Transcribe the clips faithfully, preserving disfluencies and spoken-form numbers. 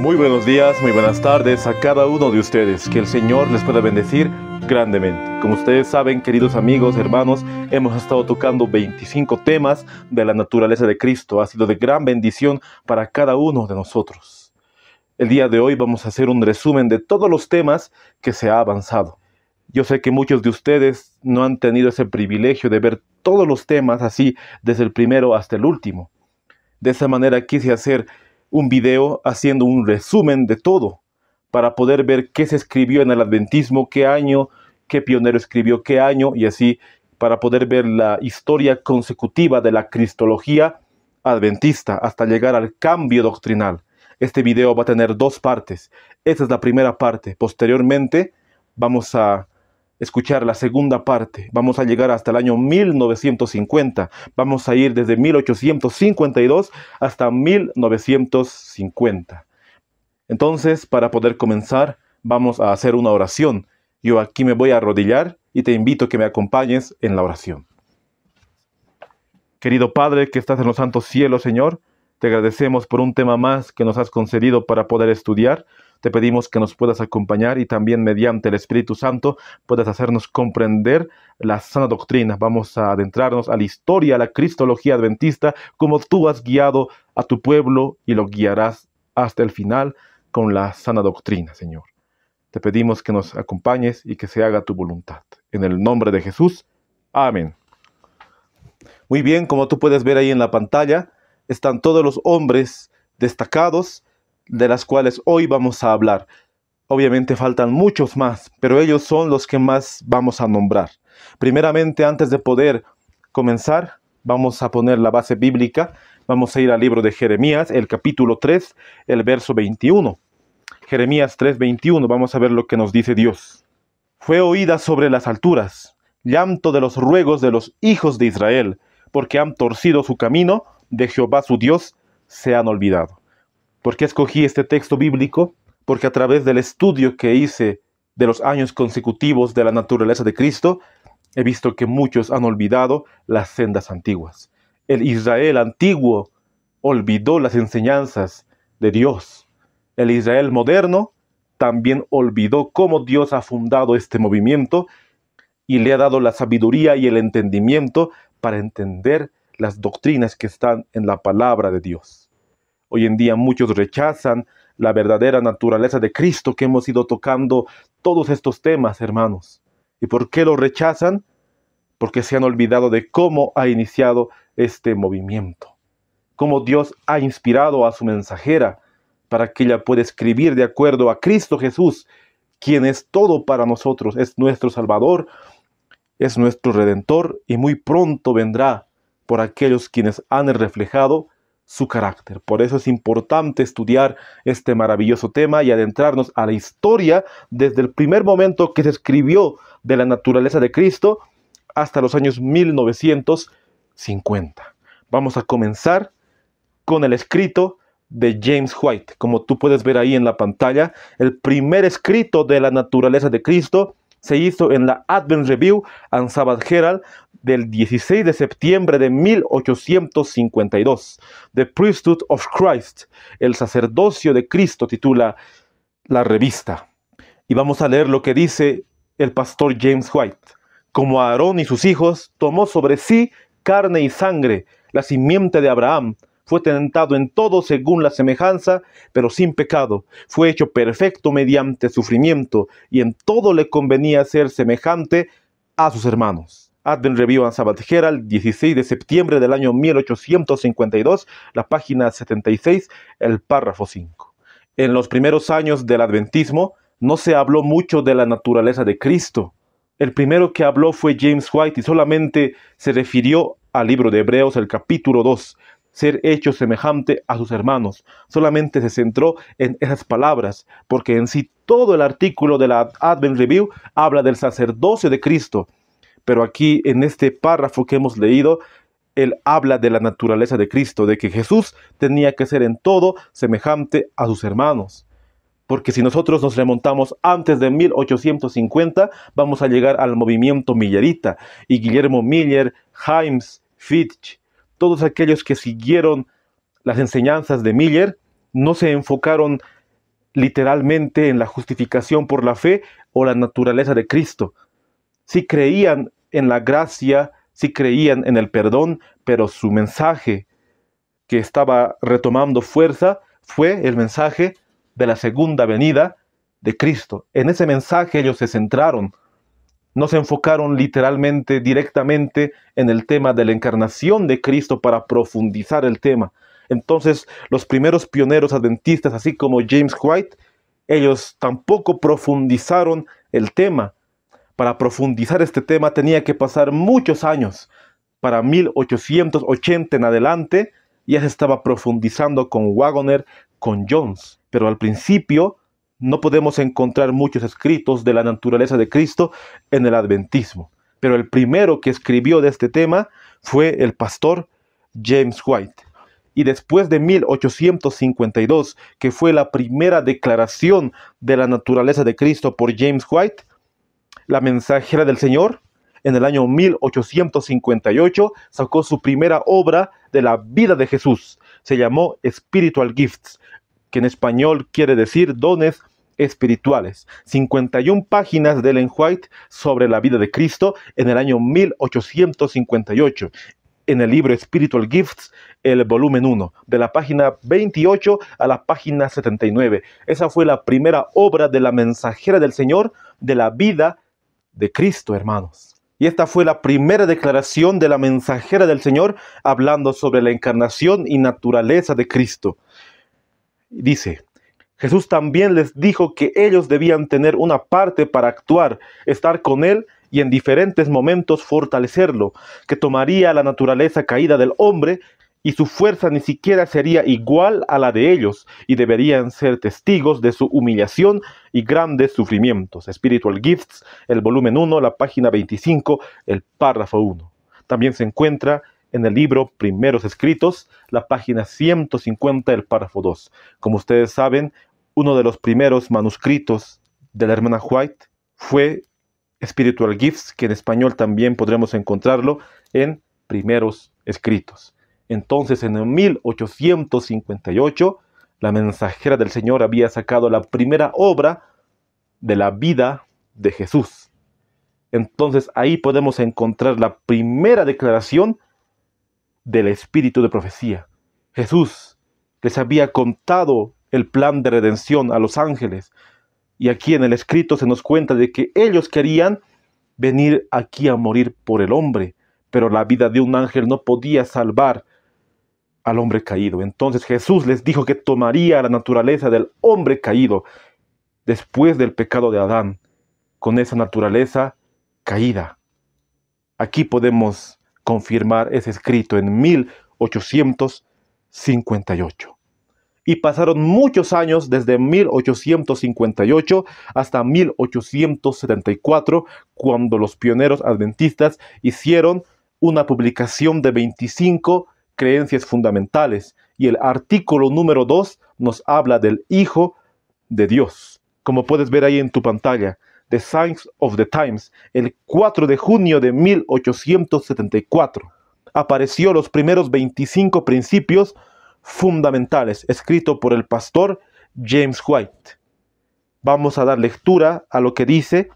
Muy buenos días, muy buenas tardes a cada uno de ustedes. Que el Señor les pueda bendecir grandemente. Como ustedes saben, queridos amigos, hermanos, hemos estado tocando veinticinco temas de la naturaleza de Cristo. Ha sido de gran bendición para cada uno de nosotros. El día de hoy vamos a hacer un resumen de todos los temas que se ha avanzado. Yo sé que muchos de ustedes no han tenido ese privilegio de ver todos los temas así, desde el primero hasta el último. De esa manera quise hacer un video haciendo un resumen de todo, para poder ver qué se escribió en el adventismo, qué año, qué pionero escribió qué año, y así para poder ver la historia consecutiva de la cristología adventista hasta llegar al cambio doctrinal. Este video va a tener dos partes. Esta es la primera parte. Posteriormente vamos a escuchar la segunda parte. Vamos a llegar hasta el año mil novecientos cincuenta. Vamos a ir desde mil ochocientos cincuenta y dos hasta mil novecientos cincuenta. Entonces, para poder comenzar, vamos a hacer una oración. Yo aquí me voy a arrodillar y te invito a que me acompañes en la oración. Querido Padre que estás en los santos cielos, Señor, te agradecemos por un tema más que nos has concedido para poder estudiar. Te pedimos que nos puedas acompañar y también mediante el Espíritu Santo puedas hacernos comprender la sana doctrina. Vamos a adentrarnos a la historia, a la cristología adventista, como tú has guiado a tu pueblo y lo guiarás hasta el final con la sana doctrina, Señor. Te pedimos que nos acompañes y que se haga tu voluntad. En el nombre de Jesús. Amén. Muy bien, como tú puedes ver ahí en la pantalla, están todos los hombres destacados de las cuales hoy vamos a hablar. Obviamente faltan muchos más, pero ellos son los que más vamos a nombrar. Primeramente, antes de poder comenzar, vamos a poner la base bíblica. Vamos a ir al libro de Jeremías, el capítulo tres, el verso veintiuno. Jeremías tres, veintiuno, vamos a ver lo que nos dice Dios. Fue oída sobre las alturas, llanto de los ruegos de los hijos de Israel, porque han torcido su camino, de Jehová su Dios se han olvidado. ¿Por qué escogí este texto bíblico? Porque a través del estudio que hice de los años consecutivos de la naturaleza de Cristo, he visto que muchos han olvidado las sendas antiguas. El Israel antiguo olvidó las enseñanzas de Dios. El Israel moderno también olvidó cómo Dios ha fundado este movimiento y le ha dado la sabiduría y el entendimiento para entender las doctrinas que están en la palabra de Dios. Hoy en día muchos rechazan la verdadera naturaleza de Cristo que hemos ido tocando todos estos temas, hermanos. ¿Y por qué lo rechazan? Porque se han olvidado de cómo ha iniciado este movimiento. Cómo Dios ha inspirado a su mensajera para que ella pueda escribir de acuerdo a Cristo Jesús, quien es todo para nosotros, es nuestro Salvador, es nuestro Redentor y muy pronto vendrá por aquellos quienes han reflejado su carácter. Por eso es importante estudiar este maravilloso tema y adentrarnos a la historia desde el primer momento que se escribió de la naturaleza de Cristo hasta los años mil novecientos cincuenta. Vamos a comenzar con el escrito de James White. Como tú puedes ver ahí en la pantalla, el primer escrito de la naturaleza de Cristo se hizo en la Advent Review and Sabbath Herald del dieciséis de septiembre de mil ochocientos cincuenta y dos. The Priesthood of Christ, el sacerdocio de Cristo, titula la revista. Y vamos a leer lo que dice el pastor James White. Como Aarón y sus hijos, tomó sobre sí carne y sangre, la simiente de Abraham, fue tentado en todo según la semejanza, pero sin pecado. Fue hecho perfecto mediante sufrimiento, y en todo le convenía ser semejante a sus hermanos. Advent Review and Sabbath Herald, dieciséis de septiembre del año mil ochocientos cincuenta y dos, la página setenta y seis, el párrafo cinco. En los primeros años del adventismo, no se habló mucho de la naturaleza de Cristo. El primero que habló fue James White, y solamente se refirió al libro de Hebreos, el capítulo dos, ser hecho semejante a sus hermanos. Solamente se centró en esas palabras, porque en sí todo el artículo de la Advent Review habla del sacerdocio de Cristo. Pero aquí, en este párrafo que hemos leído, él habla de la naturaleza de Cristo, de que Jesús tenía que ser en todo semejante a sus hermanos. Porque si nosotros nos remontamos antes de mil ochocientos cincuenta, vamos a llegar al movimiento millerita. Y Guillermo Miller, Himes, Fitch, todos aquellos que siguieron las enseñanzas de Miller, no se enfocaron literalmente en la justificación por la fe o la naturaleza de Cristo. Sí creían en la gracia, sí creían en el perdón, pero su mensaje que estaba retomando fuerza fue el mensaje de la segunda venida de Cristo. En ese mensaje ellos se centraron. No se enfocaron literalmente, directamente en el tema de la encarnación de Cristo para profundizar el tema. Entonces, los primeros pioneros adventistas, así como James White, ellos tampoco profundizaron el tema. Para profundizar este tema tenía que pasar muchos años. Para mil ochocientos ochenta en adelante, ya se estaba profundizando con Waggoner, con Jones. Pero al principio no podemos encontrar muchos escritos de la naturaleza de Cristo en el adventismo. Pero el primero que escribió de este tema fue el pastor James White. Y después de mil ochocientos cincuenta y dos, que fue la primera declaración de la naturaleza de Cristo por James White, la mensajera del Señor, en el año mil ochocientos cincuenta y ocho, sacó su primera obra de la vida de Jesús. Se llamó Spiritual Gifts, que en español quiere decir dones espirituales. cincuenta y una páginas de Ellen White sobre la vida de Cristo en el año mil ochocientos cincuenta y ocho. En el libro Spiritual Gifts, el volumen uno, de la página veintiocho a la página setenta y nueve. Esa fue la primera obra de la mensajera del Señor de la vida de Cristo, hermanos. Y esta fue la primera declaración de la mensajera del Señor hablando sobre la encarnación y naturaleza de Cristo. Dice: Jesús también les dijo que ellos debían tener una parte para actuar, estar con Él y en diferentes momentos fortalecerlo, que tomaría la naturaleza caída del hombre y su fuerza ni siquiera sería igual a la de ellos y deberían ser testigos de su humillación y grandes sufrimientos. Spiritual Gifts, el volumen uno, la página veinticinco, el párrafo uno. También se encuentra en el libro Primeros Escritos, la página ciento cincuenta, el párrafo dos. Como ustedes saben, uno de los primeros manuscritos de la hermana White fue Spiritual Gifts, que en español también podremos encontrarlo en Primeros Escritos. Entonces, en mil ochocientos cincuenta y ocho, la mensajera del Señor había sacado la primera obra de la vida de Jesús. Entonces, ahí podemos encontrar la primera declaración del espíritu de profecía. Jesús les había contado el plan de redención a los ángeles. Y aquí en el escrito se nos cuenta de que ellos querían venir aquí a morir por el hombre, pero la vida de un ángel no podía salvar al hombre caído. Entonces Jesús les dijo que tomaría la naturaleza del hombre caído después del pecado de Adán, con esa naturaleza caída. Aquí podemos confirmar ese escrito en mil ochocientos cincuenta y ocho. Y pasaron muchos años desde mil ochocientos cincuenta y ocho hasta mil ochocientos setenta y cuatro, cuando los pioneros adventistas hicieron una publicación de veinticinco creencias fundamentales. Y el artículo número dos nos habla del Hijo de Dios. Como puedes ver ahí en tu pantalla, The Science of the Times, el cuatro de junio de mil ochocientos setenta y cuatro, apareció los primeros veinticinco principios fundamentales, escrito por el pastor James White. Vamos a dar lectura a lo que dice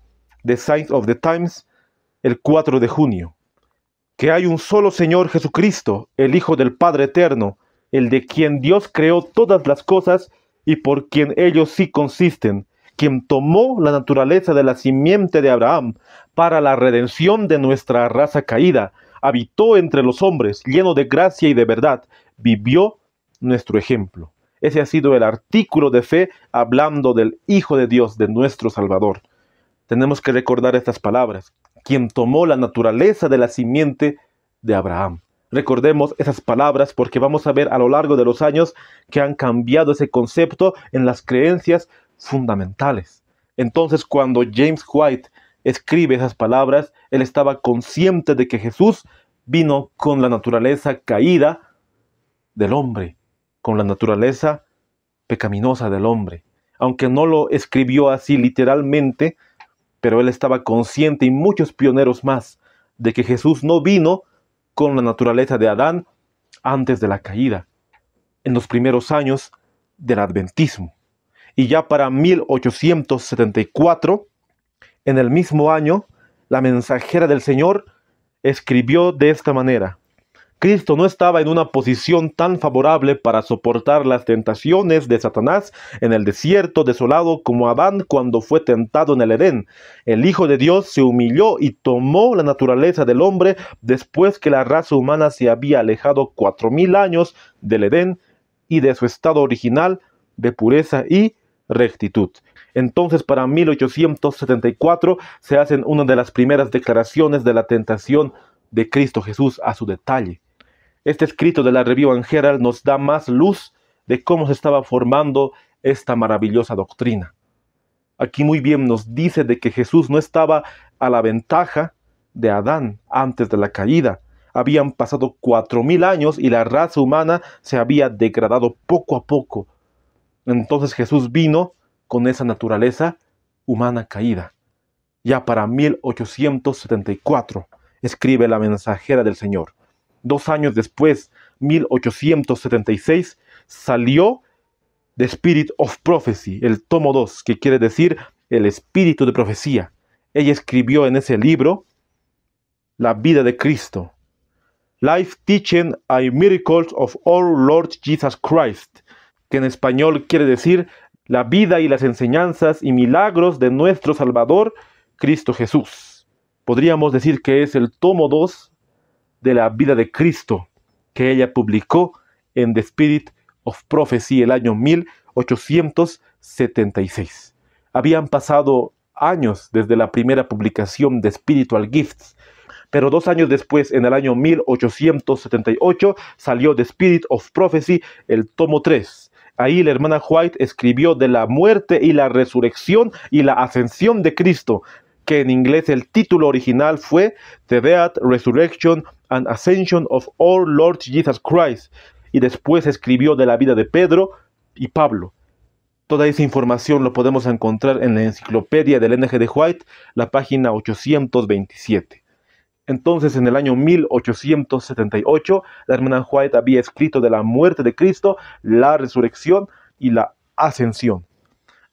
The Science of the Times el cuatro de junio. Que hay un solo Señor Jesucristo, el Hijo del Padre Eterno, el de quien Dios creó todas las cosas y por quien ellos sí consisten, quien tomó la naturaleza de la simiente de Abraham para la redención de nuestra raza caída, habitó entre los hombres, lleno de gracia y de verdad, vivió nuestro ejemplo. Ese ha sido el artículo de fe hablando del Hijo de Dios, de nuestro Salvador. Tenemos que recordar estas palabras: quien tomó la naturaleza de la simiente de Abraham. Recordemos esas palabras porque vamos a ver a lo largo de los años que han cambiado ese concepto en las creencias fundamentales. Entonces, cuando James White escribe esas palabras, él estaba consciente de que Jesús vino con la naturaleza caída del hombre, con la naturaleza pecaminosa del hombre. Aunque no lo escribió así literalmente, pero él estaba consciente, y muchos pioneros más, de que Jesús no vino con la naturaleza de Adán antes de la caída, en los primeros años del adventismo. y ya para mil ochocientos setenta y cuatro, en el mismo año, la mensajera del Señor escribió de esta manera: Cristo no estaba en una posición tan favorable para soportar las tentaciones de Satanás en el desierto desolado como Adán cuando fue tentado en el Edén. El Hijo de Dios se humilló y tomó la naturaleza del hombre después que la raza humana se había alejado cuatro mil años del Edén y de su estado original de pureza y rectitud. Entonces, para mil ochocientos setenta y cuatro se hacen una de las primeras declaraciones de la tentación de Cristo Jesús a su detalle. Este escrito de la Review and Herald nos da más luz de cómo se estaba formando esta maravillosa doctrina. Aquí muy bien nos dice de que Jesús no estaba a la ventaja de Adán antes de la caída. Habían pasado cuatro mil años y la raza humana se había degradado poco a poco. Entonces Jesús vino con esa naturaleza humana caída. Ya para mil ochocientos setenta y cuatro, escribe la mensajera del Señor. Dos años después, mil ochocientos setenta y seis, salió The Spirit of Prophecy, el tomo dos, que quiere decir el espíritu de profecía. Ella escribió en ese libro la vida de Cristo. Life Teaching and Miracles of Our Lord Jesus Christ, que en español quiere decir la vida y las enseñanzas y milagros de nuestro Salvador, Cristo Jesús. Podríamos decir que es el tomo dos de la vida de Cristo, que ella publicó en The Spirit of Prophecy el año mil ochocientos setenta y seis. Habían pasado años desde la primera publicación de Spiritual Gifts, pero dos años después, en el año mil ochocientos setenta y ocho, salió The Spirit of Prophecy, el tomo tres. Ahí la hermana White escribió de la muerte y la resurrección y la ascensión de Cristo, que en inglés el título original fue The Death, Resurrection and Ascension of Our Lord Jesus Christ, y después escribió de la vida de Pedro y Pablo. Toda esa información lo podemos encontrar en la enciclopedia del N G de White, la página ochocientos veintisiete. Entonces, en el año mil ochocientos setenta y ocho, la hermana White había escrito de la muerte de Cristo, la resurrección y la ascensión.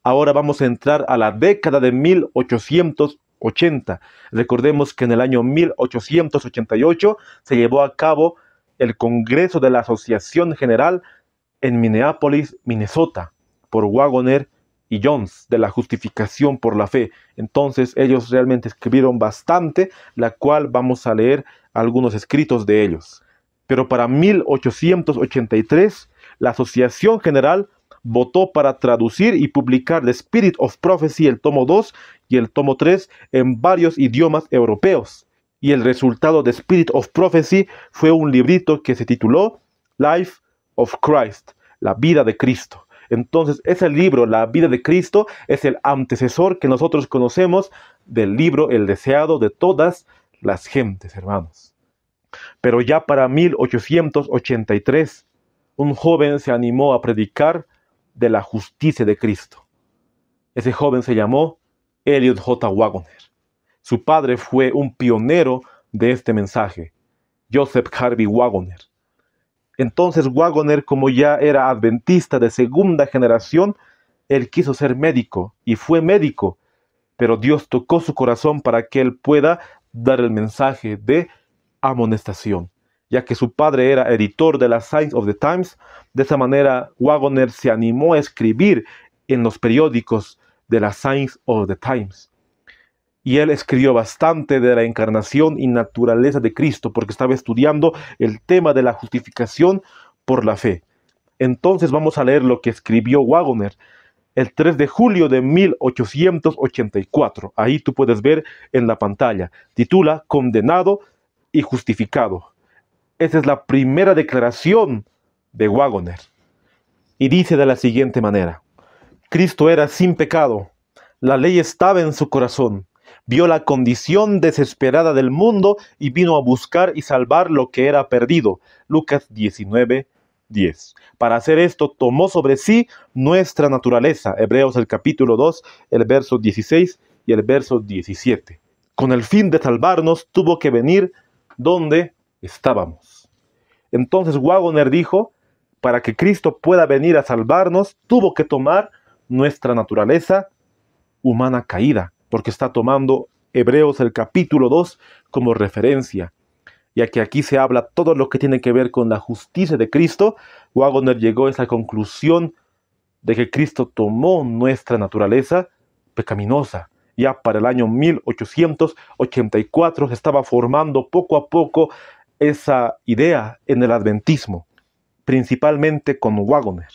Ahora vamos a entrar a la década de mil ochocientos ochenta. Recordemos que en el año mil ochocientos ochenta y ocho se llevó a cabo el Congreso de la Asociación General en Minneapolis, Minnesota, por Waggoner y Jones, de la justificación por la fe. Entonces ellos realmente escribieron bastante, la cual vamos a leer algunos escritos de ellos. Pero para mil ochocientos ochenta y tres, la Asociación General votó para traducir y publicar The Spirit of Prophecy, el tomo dos y el tomo tres, en varios idiomas europeos. Y el resultado de Spirit of Prophecy fue un librito que se tituló Life of Christ, la vida de Cristo. Entonces, ese libro, La vida de Cristo, es el antecesor que nosotros conocemos del libro El deseado de todas las gentes, hermanos. Pero ya para mil ochocientos ochenta y tres, un joven se animó a predicar de la justicia de Cristo. Ese joven se llamó Elliot J. Waggoner. Su padre fue un pionero de este mensaje, Joseph Harvey Waggoner. Entonces Waggoner, como ya era adventista de segunda generación, él quiso ser médico y fue médico, pero Dios tocó su corazón para que él pueda dar el mensaje de amonestación, ya que su padre era editor de la Science of the Times. De esa manera Waggoner se animó a escribir en los periódicos de la Science of the Times. Y él escribió bastante de la encarnación y naturaleza de Cristo, porque estaba estudiando el tema de la justificación por la fe. Entonces vamos a leer lo que escribió Waggoner el tres de julio de mil ochocientos ochenta y cuatro. Ahí tú puedes ver en la pantalla. Titula Condenado y Justificado. Esa es la primera declaración de Waggoner. Y dice de la siguiente manera: Cristo era sin pecado. La ley estaba en su corazón. Vio la condición desesperada del mundo y vino a buscar y salvar lo que era perdido. Lucas diecinueve, diez. Para hacer esto tomó sobre sí nuestra naturaleza. Hebreos el capítulo dos, el verso dieciséis y el verso diecisiete. Con el fin de salvarnos tuvo que venir donde estábamos. Entonces Waggoner dijo, para que Cristo pueda venir a salvarnos, tuvo que tomar nuestra naturaleza humana caída, porque está tomando Hebreos el capítulo dos como referencia, ya que aquí se habla todo lo que tiene que ver con la justicia de Cristo. Waggoner llegó a esa conclusión de que Cristo tomó nuestra naturaleza pecaminosa. Ya para el año mil ochocientos ochenta y cuatro se estaba formando poco a poco esa idea en el adventismo, principalmente con Waggoner.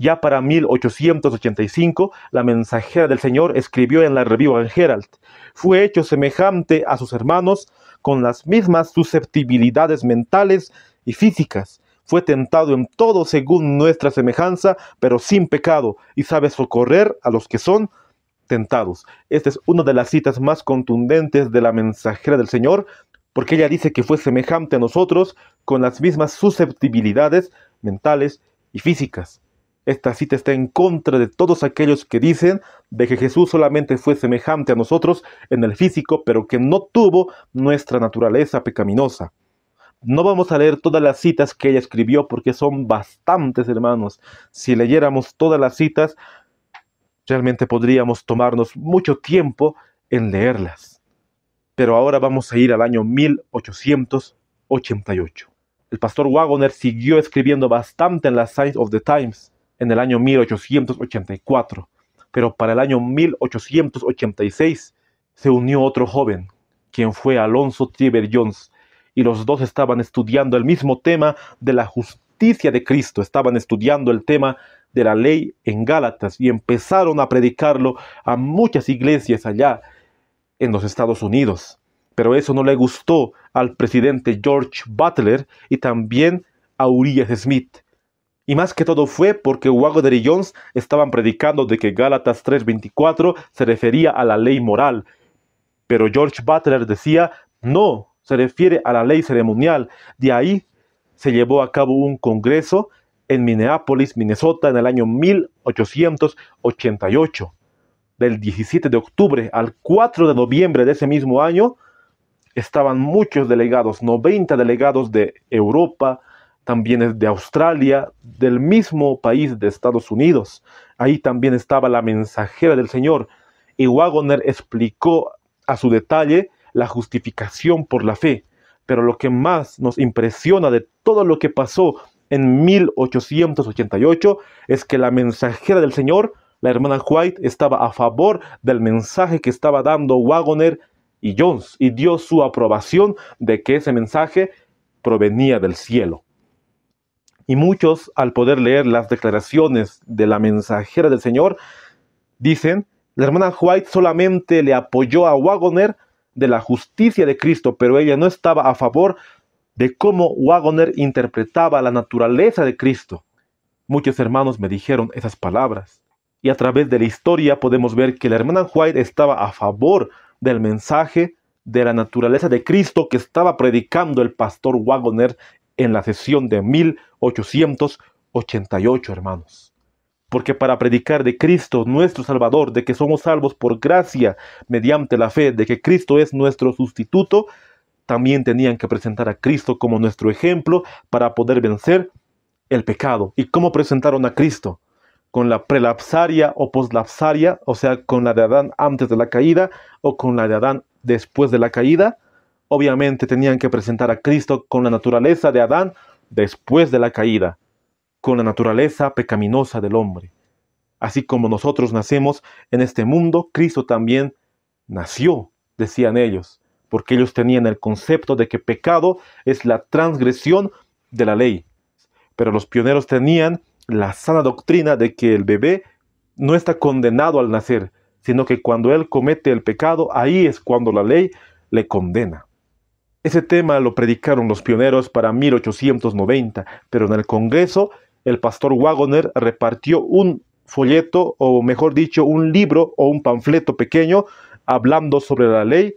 Ya para mil ochocientos ochenta y cinco, la mensajera del Señor escribió en la Review and Herald: fue hecho semejante a sus hermanos, con las mismas susceptibilidades mentales y físicas. Fue tentado en todo según nuestra semejanza, pero sin pecado, y sabe socorrer a los que son tentados. Esta es una de las citas más contundentes de la mensajera del Señor, porque ella dice que fue semejante a nosotros, con las mismas susceptibilidades mentales y físicas. Esta cita está en contra de todos aquellos que dicen de que Jesús solamente fue semejante a nosotros en el físico, pero que no tuvo nuestra naturaleza pecaminosa. No vamos a leer todas las citas que ella escribió porque son bastantes, hermanos. Si leyéramos todas las citas, realmente podríamos tomarnos mucho tiempo en leerlas. Pero ahora vamos a ir al año mil ochocientos ochenta y ocho. El pastor Waggoner siguió escribiendo bastante en la Science of the Times, en el año mil ochocientos ochenta y cuatro, pero para el año mil ochocientos ochenta y seis se unió otro joven, quien fue Alonzo T. Jones, y los dos estaban estudiando el mismo tema de la justicia de Cristo, estaban estudiando el tema de la ley en Gálatas y empezaron a predicarlo a muchas iglesias allá en los Estados Unidos. Pero eso no le gustó al presidente George Butler y también a Uriah Smith. Y más que todo fue porque Waggoner y Jones estaban predicando de que Gálatas tres veinticuatro se refería a la ley moral. Pero George Butler decía, no, se refiere a la ley ceremonial. De ahí se llevó a cabo un congreso en Minneapolis, Minnesota, en el año mil ochocientos ochenta y ocho. Del diecisiete de octubre al cuatro de noviembre de ese mismo año, estaban muchos delegados, noventa delegados de Europa, también de Australia, del mismo país de Estados Unidos. Ahí también estaba la mensajera del Señor. Y Waggoner explicó a su detalle la justificación por la fe. Pero lo que más nos impresiona de todo lo que pasó en mil ochocientos ochenta y ocho es que la mensajera del Señor, la hermana White, estaba a favor del mensaje que estaba dando Waggoner y Jones, y dio su aprobación de que ese mensaje provenía del cielo. Y muchos, al poder leer las declaraciones de la mensajera del Señor, dicen, la hermana White solamente le apoyó a Waggoner de la justicia de Cristo, pero ella no estaba a favor de cómo Waggoner interpretaba la naturaleza de Cristo. Muchos hermanos me dijeron esas palabras. Y a través de la historia podemos ver que la hermana White estaba a favor del mensaje de la naturaleza de Cristo que estaba predicando el pastor Waggoner en la sesión de mil ochocientos ochenta y ocho, hermanos. Porque para predicar de Cristo, nuestro Salvador, de que somos salvos por gracia, mediante la fe, de que Cristo es nuestro sustituto, también tenían que presentar a Cristo como nuestro ejemplo para poder vencer el pecado. ¿Y cómo presentaron a Cristo? Con la prelapsaria o poslapsaria, o sea, con la de Adán antes de la caída o con la de Adán después de la caída. Obviamente tenían que presentar a Cristo con la naturaleza de Adán después de la caída, con la naturaleza pecaminosa del hombre. Así como nosotros nacemos en este mundo, Cristo también nació, decían ellos, porque ellos tenían el concepto de que pecado es la transgresión de la ley. Pero los pioneros tenían la sana doctrina de que el bebé no está condenado al nacer, sino que cuando él comete el pecado, ahí es cuando la ley le condena. Ese tema lo predicaron los pioneros para mil ochocientos noventa, pero en el Congreso el pastor Waggoner repartió un folleto, o mejor dicho, un libro o un panfleto pequeño hablando sobre la ley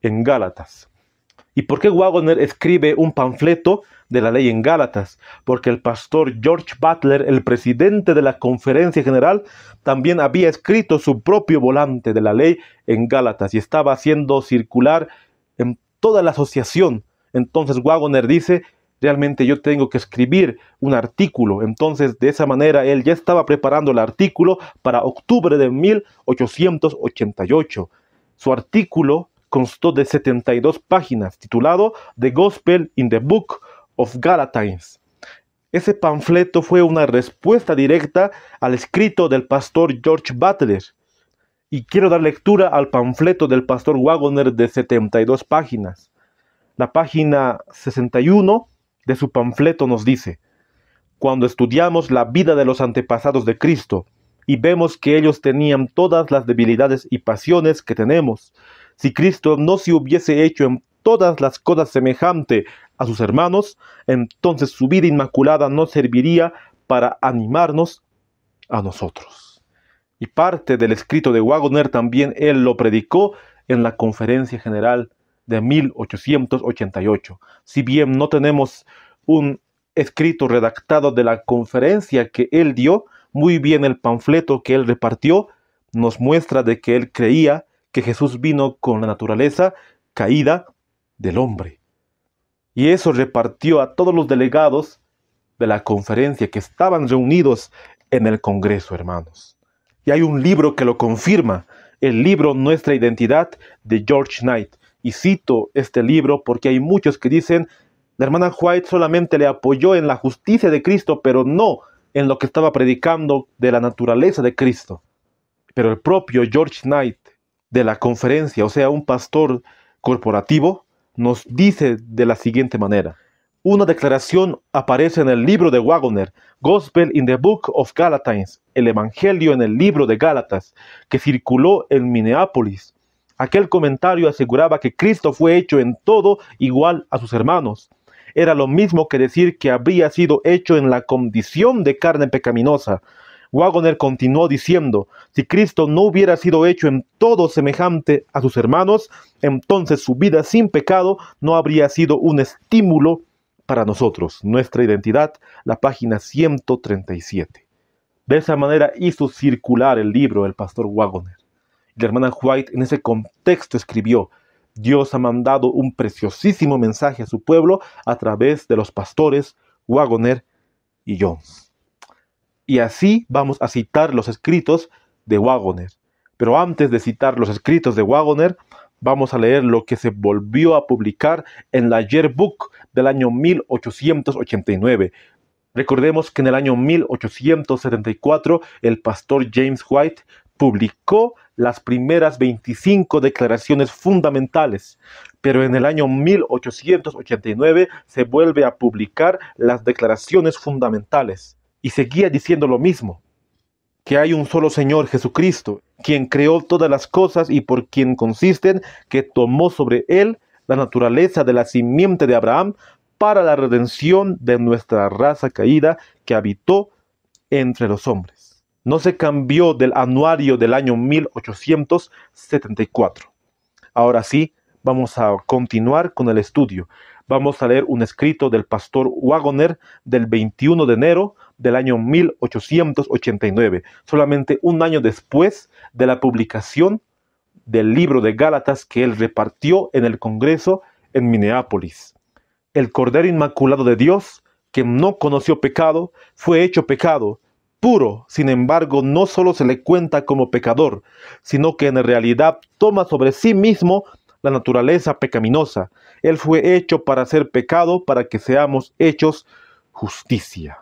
en Gálatas. ¿Y por qué Waggoner escribe un panfleto de la ley en Gálatas? Porque el pastor George Butler, el presidente de la Conferencia General, también había escrito su propio volante de la ley en Gálatas y estaba haciendo circular en toda la asociación. Entonces Waggoner dice, realmente yo tengo que escribir un artículo. Entonces, de esa manera, él ya estaba preparando el artículo para octubre de mil ochocientos ochenta y ocho. Su artículo constó de setenta y dos páginas, titulado The Gospel in the Book of Galatians. Ese panfleto fue una respuesta directa al escrito del pastor George Butler. Y quiero dar lectura al panfleto del pastor Waggoner de setenta y dos páginas. La página sesenta y uno de su panfleto nos dice: cuando estudiamos la vida de los antepasados de Cristo y vemos que ellos tenían todas las debilidades y pasiones que tenemos, si Cristo no se hubiese hecho en todas las cosas semejante a sus hermanos, entonces su vida inmaculada no serviría para animarnos a nosotros. Y parte del escrito de Waggoner también él lo predicó en la Conferencia General de mil ochocientos ochenta y ocho. Si bien no tenemos un escrito redactado de la conferencia que él dio, muy bien el panfleto que él repartió nos muestra de que él creía que Jesús vino con la naturaleza caída del hombre. Y eso repartió a todos los delegados de la conferencia que estaban reunidos en el Congreso, hermanos. Y hay un libro que lo confirma, el libro Nuestra Identidad de George Knight. Y cito este libro porque hay muchos que dicen: la hermana White solamente le apoyó en la justicia de Cristo, pero no en lo que estaba predicando de la naturaleza de Cristo. Pero el propio George Knight de la conferencia, o sea, un pastor corporativo, nos dice de la siguiente manera. Una declaración aparece en el libro de Waggoner, Gospel in the Book of Galatians, el Evangelio en el libro de Gálatas, que circuló en Minneapolis. Aquel comentario aseguraba que Cristo fue hecho en todo igual a sus hermanos. Era lo mismo que decir que habría sido hecho en la condición de carne pecaminosa. Waggoner continuó diciendo: si Cristo no hubiera sido hecho en todo semejante a sus hermanos, entonces su vida sin pecado no habría sido un estímulo para nosotros. Nuestra Identidad, la página ciento treinta y siete. De esa manera hizo circular el libro el pastor Waggoner. La hermana White en ese contexto escribió: Dios ha mandado un preciosísimo mensaje a su pueblo a través de los pastores Waggoner y Jones. Y así vamos a citar los escritos de Waggoner. Pero antes de citar los escritos de Waggoner, vamos a leer lo que se volvió a publicar en la Yearbook del año mil ochocientos ochenta y nueve. Recordemos que en el año mil ochocientos setenta y cuatro el pastor James White publicó las primeras veinticinco declaraciones fundamentales, pero en el año mil ochocientos ochenta y nueve se vuelve a publicar las declaraciones fundamentales y seguía diciendo lo mismo, que hay un solo Señor Jesucristo, quien creó todas las cosas y por quien consisten, que tomó sobre él la naturaleza de la simiente de Abraham para la redención de nuestra raza caída que habitó entre los hombres. No se cambió del anuario del año mil ochocientos setenta y cuatro. Ahora sí, vamos a continuar con el estudio. Vamos a leer un escrito del pastor Waggoner del veintiuno de enero del año mil ochocientos ochenta y nueve, solamente un año después de la publicación del libro de Gálatas que él repartió en el Congreso en Minneapolis. El Cordero Inmaculado de Dios, que no conoció pecado, fue hecho pecado, puro. Sin embargo, no solo se le cuenta como pecador, sino que en realidad toma sobre sí mismo la naturaleza pecaminosa. Él fue hecho para ser pecado, para que seamos hechos justicia.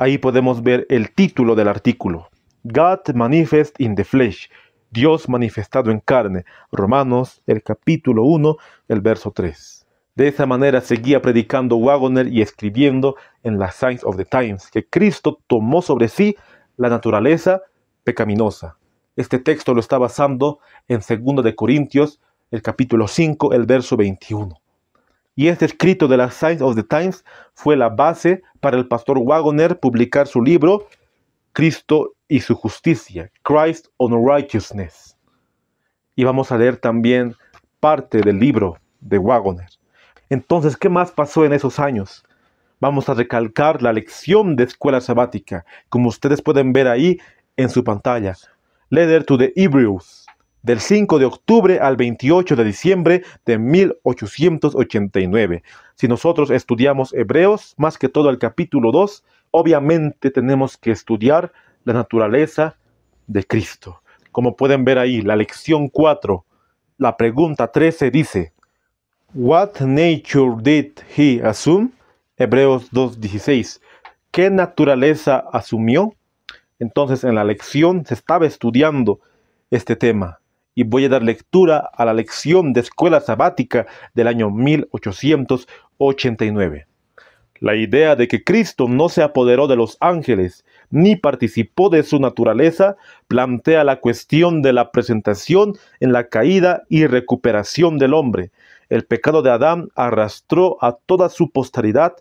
Ahí podemos ver el título del artículo: God Manifest in the Flesh, Dios manifestado en carne, Romanos, el capítulo uno, el verso tres. De esa manera seguía predicando Waggoner y escribiendo en la Science of the Times que Cristo tomó sobre sí la naturaleza pecaminosa. Este texto lo está basando en segunda de Corintios, el capítulo cinco, el verso veintiuno. Y este escrito de la Science of the Times fue la base para el pastor Waggoner publicar su libro Cristo y su justicia, Christ on Righteousness. Y vamos a leer también parte del libro de Waggoner. Entonces, ¿qué más pasó en esos años? Vamos a recalcar la lección de escuela sabática, como ustedes pueden ver ahí en su pantalla. Letter to the Hebrews, del cinco de octubre al veintiocho de diciembre de mil ochocientos ochenta y nueve. Si nosotros estudiamos Hebreos, más que todo el capítulo dos, obviamente tenemos que estudiar la naturaleza de Cristo. Como pueden ver ahí, la lección cuatro, la pregunta trece dice, What nature did he assume? Hebreos dos dieciséis. ¿Qué naturaleza asumió? Entonces en la lección se estaba estudiando este tema. Y voy a dar lectura a la lección de escuela sabática del año mil ochocientos ochenta y nueve. La idea de que Cristo no se apoderó de los ángeles ni participó de su naturaleza plantea la cuestión de la presentación en la caída y recuperación del hombre. El pecado de Adán arrastró a toda su posteridad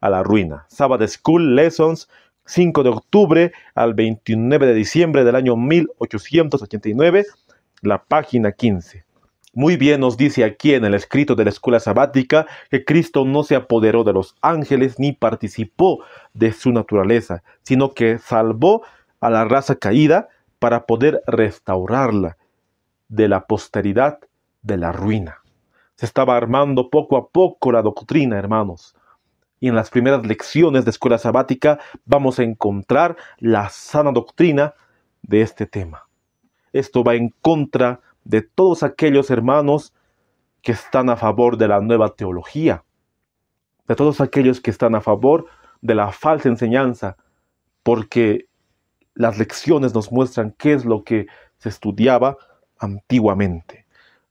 a la ruina. Sabbath School Lessons, cinco de octubre al veintinueve de diciembre del año mil ochocientos ochenta y nueve, la página quince. Muy bien, nos dice aquí en el escrito de la escuela sabática que Cristo no se apoderó de los ángeles ni participó de su naturaleza, sino que salvó a la raza caída para poder restaurarla de la posteridad de la ruina. Se estaba armando poco a poco la doctrina, hermanos. Y en las primeras lecciones de escuela sabática vamos a encontrar la sana doctrina de este tema. Esto va en contra de todos aquellos hermanos que están a favor de la nueva teología, de todos aquellos que están a favor de la falsa enseñanza, porque las lecciones nos muestran qué es lo que se estudiaba antiguamente.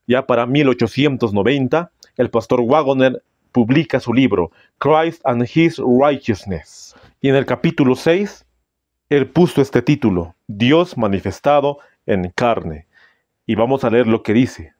Ya para mil ochocientos noventa, el pastor Waggoner publica su libro, Christ and His Righteousness. Y en el capítulo seis, él puso este título, Dios manifestado en carne. Y vamos a leer lo que dice.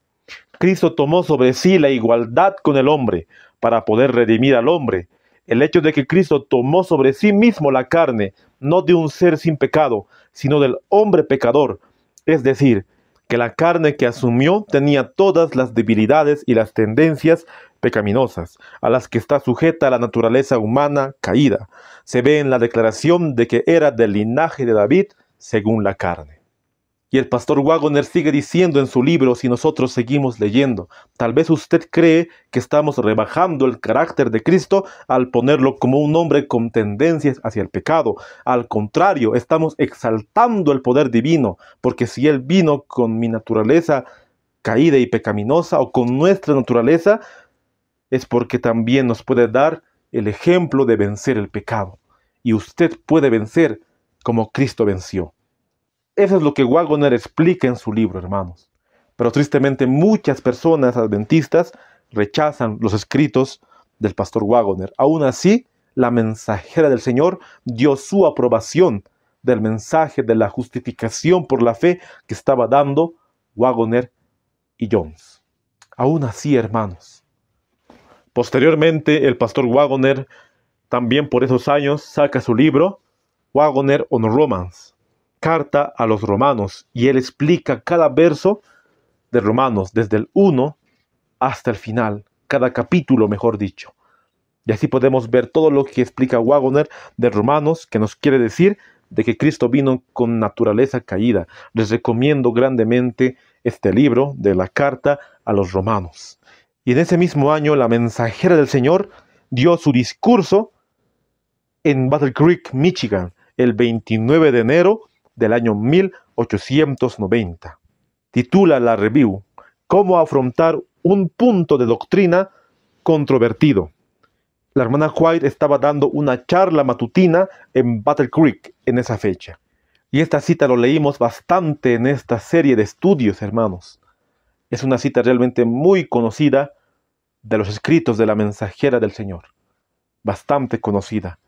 Cristo tomó sobre sí la igualdad con el hombre para poder redimir al hombre. El hecho de que Cristo tomó sobre sí mismo la carne, no de un ser sin pecado, sino del hombre pecador. Es decir, que la carne que asumió tenía todas las debilidades y las tendencias pecaminosas, a las que está sujeta la naturaleza humana caída. Se ve en la declaración de que era del linaje de David según la carne. Y el pastor Waggoner sigue diciendo en su libro, si nosotros seguimos leyendo, tal vez usted cree que estamos rebajando el carácter de Cristo al ponerlo como un hombre con tendencias hacia el pecado. Al contrario, estamos exaltando el poder divino, porque si Él vino con mi naturaleza caída y pecaminosa, o con nuestra naturaleza, es porque también nos puede dar el ejemplo de vencer el pecado. Y usted puede vencer como Cristo venció. Eso es lo que Waggoner explica en su libro, hermanos. Pero tristemente muchas personas adventistas rechazan los escritos del pastor Waggoner. Aún así, la mensajera del Señor dio su aprobación del mensaje de la justificación por la fe que estaba dando Waggoner y Jones. Aún así, hermanos. Posteriormente, el pastor Waggoner, también por esos años, saca su libro, Waggoner on Romans, Carta a los Romanos, y él explica cada verso de Romanos, desde el uno hasta el final, cada capítulo, mejor dicho. Y así podemos ver todo lo que explica Waggoner de Romanos, que nos quiere decir de que Cristo vino con naturaleza caída. Les recomiendo grandemente este libro de la Carta a los Romanos. Y en ese mismo año, la mensajera del Señor dio su discurso en Battle Creek, Michigan, el veintinueve de enero del año mil ochocientos noventa. Titula la review, ¿Cómo afrontar un punto de doctrina controvertido? La hermana White estaba dando una charla matutina en Battle Creek en esa fecha. Y esta cita lo leímos bastante en esta serie de estudios, hermanos. Es una cita realmente muy conocida de los escritos de la mensajera del Señor, bastante conocida,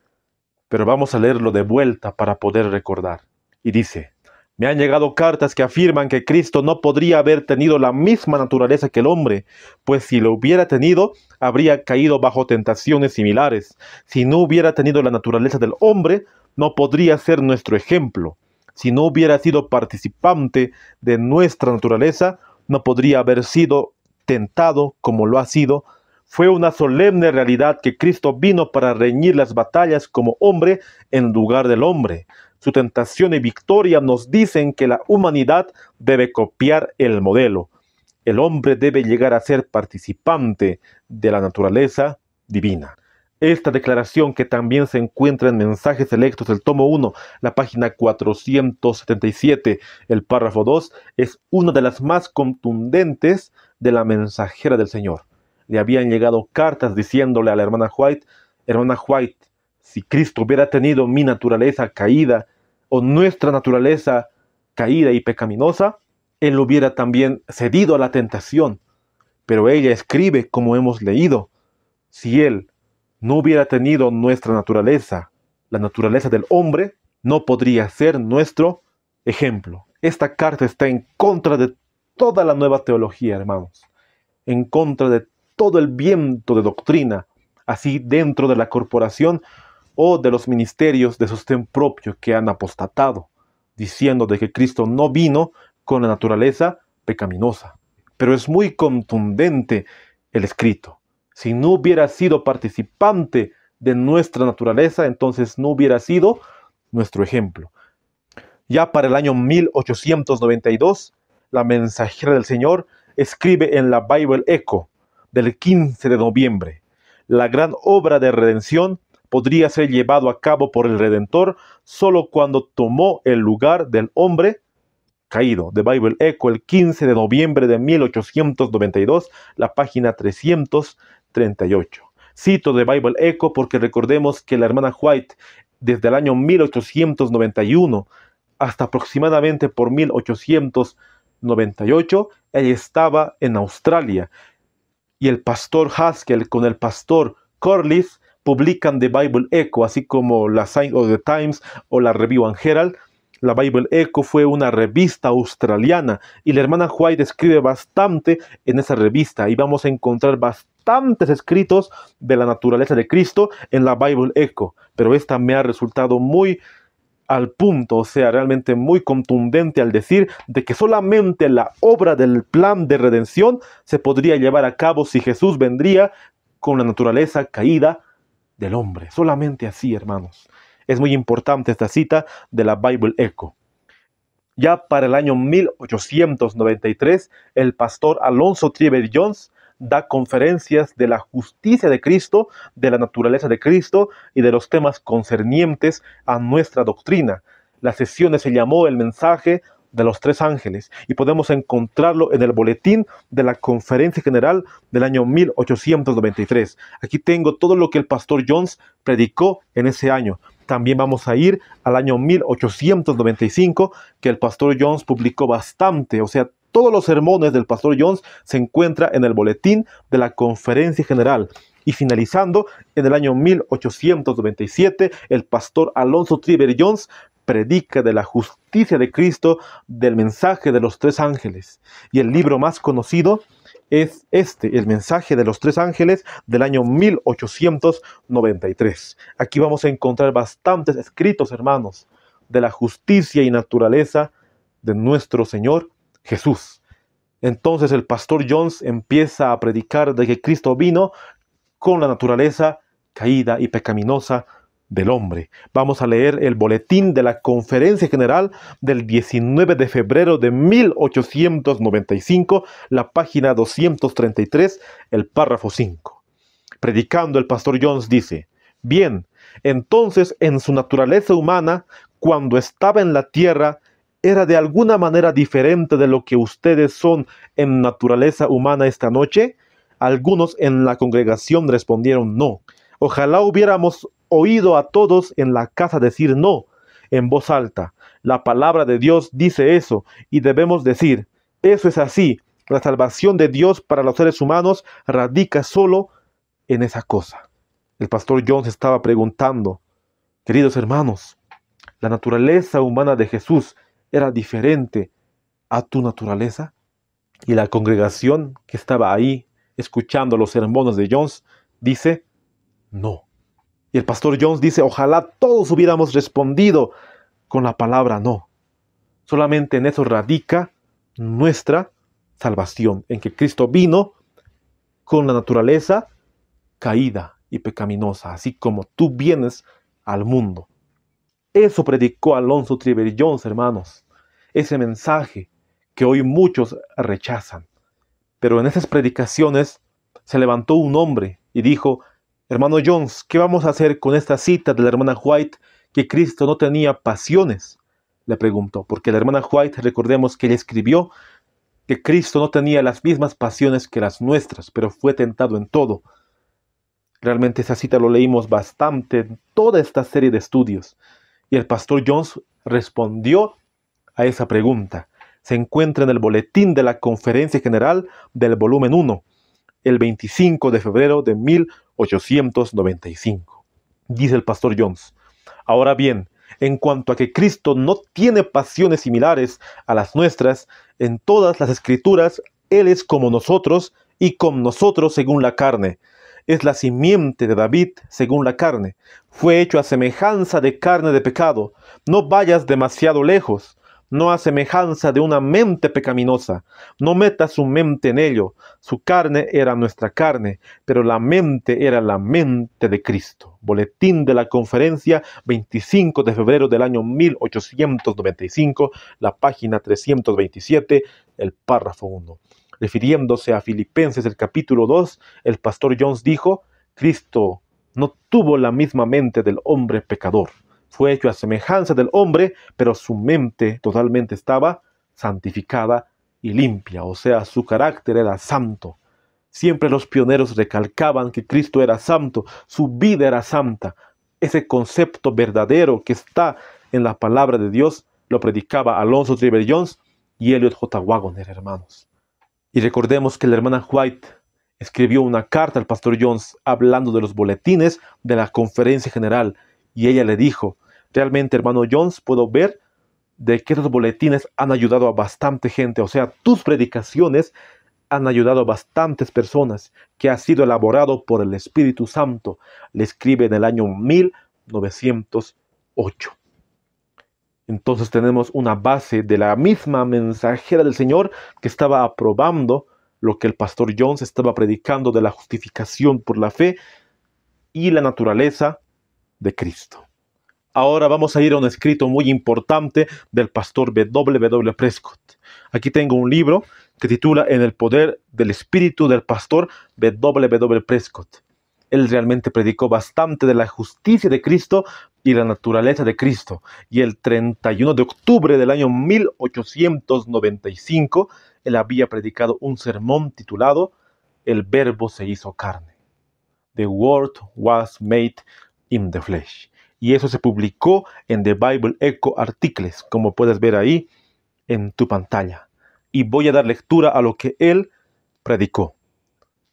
pero vamos a leerlo de vuelta para poder recordar. Y dice, me han llegado cartas que afirman que Cristo no podría haber tenido la misma naturaleza que el hombre, pues si lo hubiera tenido, habría caído bajo tentaciones similares. Si no hubiera tenido la naturaleza del hombre, no podría ser nuestro ejemplo. Si no hubiera sido participante de nuestra naturaleza, no podría haber sido tentado como lo ha sido. Fue una solemne realidad que Cristo vino para reñir las batallas como hombre en lugar del hombre. Su tentación y victoria nos dicen que la humanidad debe copiar el modelo. El hombre debe llegar a ser participante de la naturaleza divina. Esta declaración, que también se encuentra en Mensajes Selectos del tomo uno, la página cuatrocientos setenta y siete, el párrafo dos, es una de las más contundentes de la mensajera del Señor. Le habían llegado cartas diciéndole a la hermana White, hermana White, si Cristo hubiera tenido mi naturaleza caída o nuestra naturaleza caída y pecaminosa, Él hubiera también cedido a la tentación. Pero ella escribe, como hemos leído, si Él no hubiera tenido nuestra naturaleza, la naturaleza del hombre, no podría ser nuestro ejemplo. Esta carta está en contra de toda la nueva teología, hermanos, en contra de todo el viento de doctrina, así dentro de la corporación o de los ministerios de sostén propio que han apostatado, diciendo de que Cristo no vino con la naturaleza pecaminosa. Pero es muy contundente el escrito. Si no hubiera sido participante de nuestra naturaleza, entonces no hubiera sido nuestro ejemplo. Ya para el año mil ochocientos noventa y dos, la mensajera del Señor escribe en la Bible Echo del quince de noviembre, la gran obra de redención podría ser llevado a cabo por el Redentor solo cuando tomó el lugar del hombre caído. De Bible Echo, el quince de noviembre de mil ochocientos noventa y dos, la página trescientos treinta y ocho. Cito de Bible Echo porque recordemos que la hermana White, desde el año mil ochocientos noventa y uno hasta aproximadamente por mil ochocientos noventa y ocho, ella estaba en Australia, y el pastor Haskell con el pastor Corliss publican The Bible Echo, así como la Science of the Times o la Review and Herald. La Bible Echo fue una revista australiana y la hermana White escribe bastante en esa revista, y vamos a encontrar bastantes escritos de la naturaleza de Cristo en la Bible Echo, pero esta me ha resultado muy al punto, o sea, realmente muy contundente al decir de que solamente la obra del plan de redención se podría llevar a cabo si Jesús vendría con la naturaleza caída del hombre. Solamente así, hermanos. Es muy importante esta cita de la Bible Echo. Ya para el año mil ochocientos noventa y tres, el pastor Alonzo T. Jones da conferencias de la justicia de Cristo, de la naturaleza de Cristo y de los temas concernientes a nuestra doctrina. Las sesiones se llamó El Mensaje de los Tres Ángeles, y podemos encontrarlo en el boletín de la Conferencia General del año mil ochocientos noventa y tres. Aquí tengo todo lo que el pastor Jones predicó en ese año. También vamos a ir al año mil ochocientos noventa y cinco, que el pastor Jones publicó bastante, o sea, todos los sermones del pastor Jones se encuentran en el boletín de la Conferencia General. Y finalizando, en el año mil ochocientos noventa y siete, el pastor Alonzo T. Jones predica de la justicia de Cristo, del mensaje de los tres ángeles. Y el libro más conocido es este, El Mensaje de los Tres Ángeles, del año mil ochocientos noventa y tres. Aquí vamos a encontrar bastantes escritos, hermanos, de la justicia y naturaleza de nuestro Señor Jesús. Entonces el pastor Jones empieza a predicar de que Cristo vino con la naturaleza caída y pecaminosa del hombre. Vamos a leer el boletín de la Conferencia General del diecinueve de febrero de mil ochocientos noventa y cinco, la página doscientos treinta y tres, el párrafo cinco. Predicando, el pastor Jones dice: bien, entonces en su naturaleza humana, cuando estaba en la tierra, ¿era de alguna manera diferente de lo que ustedes son en naturaleza humana esta noche? Algunos en la congregación respondieron no. Ojalá hubiéramos oído a todos en la casa decir no en voz alta. La palabra de Dios dice eso, y debemos decir, eso es así. La salvación de Dios para los seres humanos radica solo en esa cosa. El pastor Jones estaba preguntando, queridos hermanos, ¿la naturaleza humana de Jesús era diferente a tu naturaleza? Y la congregación que estaba ahí escuchando los sermones de Jones dice no. Y el pastor Jones dice, ojalá todos hubiéramos respondido con la palabra no. Solamente en eso radica nuestra salvación, en que Cristo vino con la naturaleza caída y pecaminosa, así como tú vienes al mundo. Eso predicó Alonzo T. Jones, hermanos. Ese mensaje que hoy muchos rechazan. Pero en esas predicaciones se levantó un hombre y dijo: hermano Jones, ¿qué vamos a hacer con esta cita de la hermana White que Cristo no tenía pasiones? Le preguntó, porque la hermana White, recordemos que ella escribió que Cristo no tenía las mismas pasiones que las nuestras, pero fue tentado en todo. Realmente esa cita lo leímos bastante en toda esta serie de estudios. Y el pastor Jones respondió a esa pregunta. Se encuentra en el boletín de la Conferencia General del volumen uno, el veinticinco de febrero de mil ochocientos noventa y cinco. Dice el pastor Jones: ahora bien, en cuanto a que Cristo no tiene pasiones similares a las nuestras, en todas las Escrituras Él es como nosotros y con nosotros según la carne. Es la simiente de David según la carne. Fue hecho a semejanza de carne de pecado. No vayas demasiado lejos. No a semejanza de una mente pecaminosa. No metas su mente en ello. Su carne era nuestra carne, pero la mente era la mente de Cristo. Boletín de la Conferencia, veinticinco de febrero del año mil ochocientos noventa y cinco, la página trescientos veintisiete, el párrafo uno. Refiriéndose a Filipenses, el capítulo dos, el pastor Jones dijo: Cristo no tuvo la misma mente del hombre pecador. Fue hecho a semejanza del hombre, pero su mente totalmente estaba santificada y limpia. O sea, su carácter era santo. Siempre los pioneros recalcaban que Cristo era santo, su vida era santa. Ese concepto verdadero que está en la palabra de Dios lo predicaba Alonzo T. Jones y Elliot J. Waggoner, hermanos. Y recordemos que la hermana White escribió una carta al pastor Jones hablando de los boletines de la Conferencia General. Y ella le dijo: realmente, hermano Jones, puedo ver de que esos boletines han ayudado a bastante gente. O sea, tus predicaciones han ayudado a bastantes personas, que ha sido elaborado por el Espíritu Santo. Le escribe en el año mil novecientos ocho. Entonces tenemos una base de la misma mensajera del Señor que estaba aprobando lo que el pastor Jones estaba predicando de la justificación por la fe y la naturaleza de Cristo. Ahora vamos a ir a un escrito muy importante del pastor doble u doble u Prescott. Aquí tengo un libro que titula En el poder del espíritu del pastor doble u doble u Prescott. Él realmente predicó bastante de la justicia de Cristo y la naturaleza de Cristo. Y el treinta y uno de octubre del año mil ochocientos noventa y cinco, él había predicado un sermón titulado El verbo se hizo carne. The word was made in the flesh. Y eso se publicó en The Bible Echo Articles, como puedes ver ahí en tu pantalla. Y voy a dar lectura a lo que él predicó.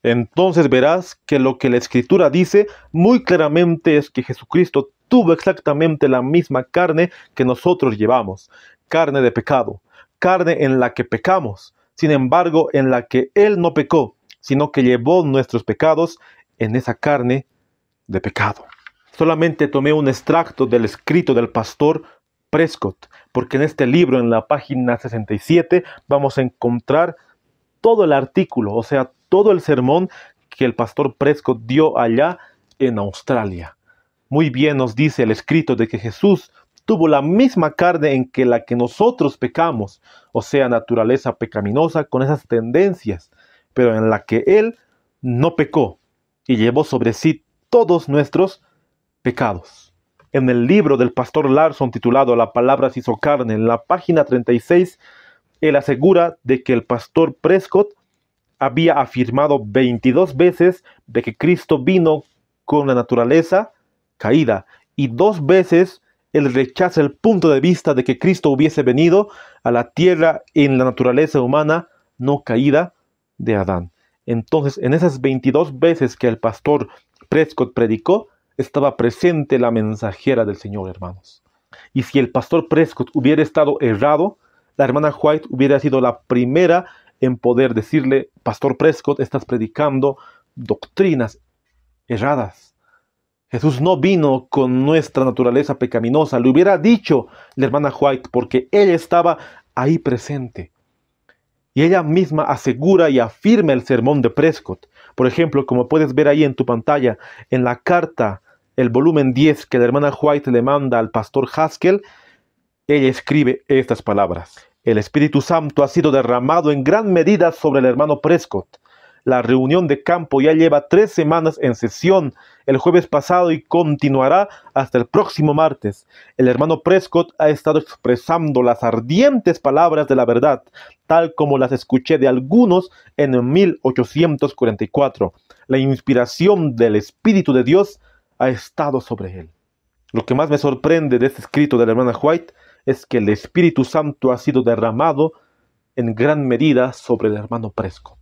Entonces verás que lo que la Escritura dice muy claramente es que Jesucristo tuvo exactamente la misma carne que nosotros llevamos, carne de pecado, carne en la que pecamos, sin embargo en la que Él no pecó, sino que llevó nuestros pecados en esa carne de pecado. Solamente tomé un extracto del escrito del pastor Prescott, porque en este libro, en la página sesenta y siete, vamos a encontrar todo el artículo, o sea, todo el sermón que el pastor Prescott dio allá en Australia. Muy bien nos dice el escrito de que Jesús tuvo la misma carne en que la que nosotros pecamos, o sea, naturaleza pecaminosa con esas tendencias, pero en la que Él no pecó y llevó sobre sí todos nuestros pecados. En el libro del pastor Larson titulado La palabra se hizo carne, en la página treinta y seis, él asegura de que el pastor Prescott había afirmado veintidós veces de que Cristo vino con la naturaleza caída, y dos veces él rechaza el punto de vista de que Cristo hubiese venido a la tierra en la naturaleza humana no caída de Adán. Entonces, en esas veintidós veces que el pastor Prescott predicó, estaba presente la mensajera del Señor, hermanos. Y si el pastor Prescott hubiera estado errado, la hermana White hubiera sido la primera en poder decirle: pastor Prescott, estás predicando doctrinas erradas. Jesús no vino con nuestra naturaleza pecaminosa. Le hubiera dicho la hermana White, porque ella estaba ahí presente. Y ella misma asegura y afirma el sermón de Prescott. Por ejemplo, como puedes ver ahí en tu pantalla, en la carta el volumen diez que la hermana White le manda al pastor Haskell, ella escribe estas palabras. El Espíritu Santo ha sido derramado en gran medida sobre el hermano Prescott. La reunión de campo ya lleva tres semanas en sesión el jueves pasado y continuará hasta el próximo martes. El hermano Prescott ha estado expresando las ardientes palabras de la verdad, tal como las escuché de algunos en mil ochocientos cuarenta y cuatro. La inspiración del Espíritu de Dios ha estado sobre él. Lo que más me sorprende de este escrito de la hermana White es que el Espíritu Santo ha sido derramado en gran medida sobre el hermano Prescott.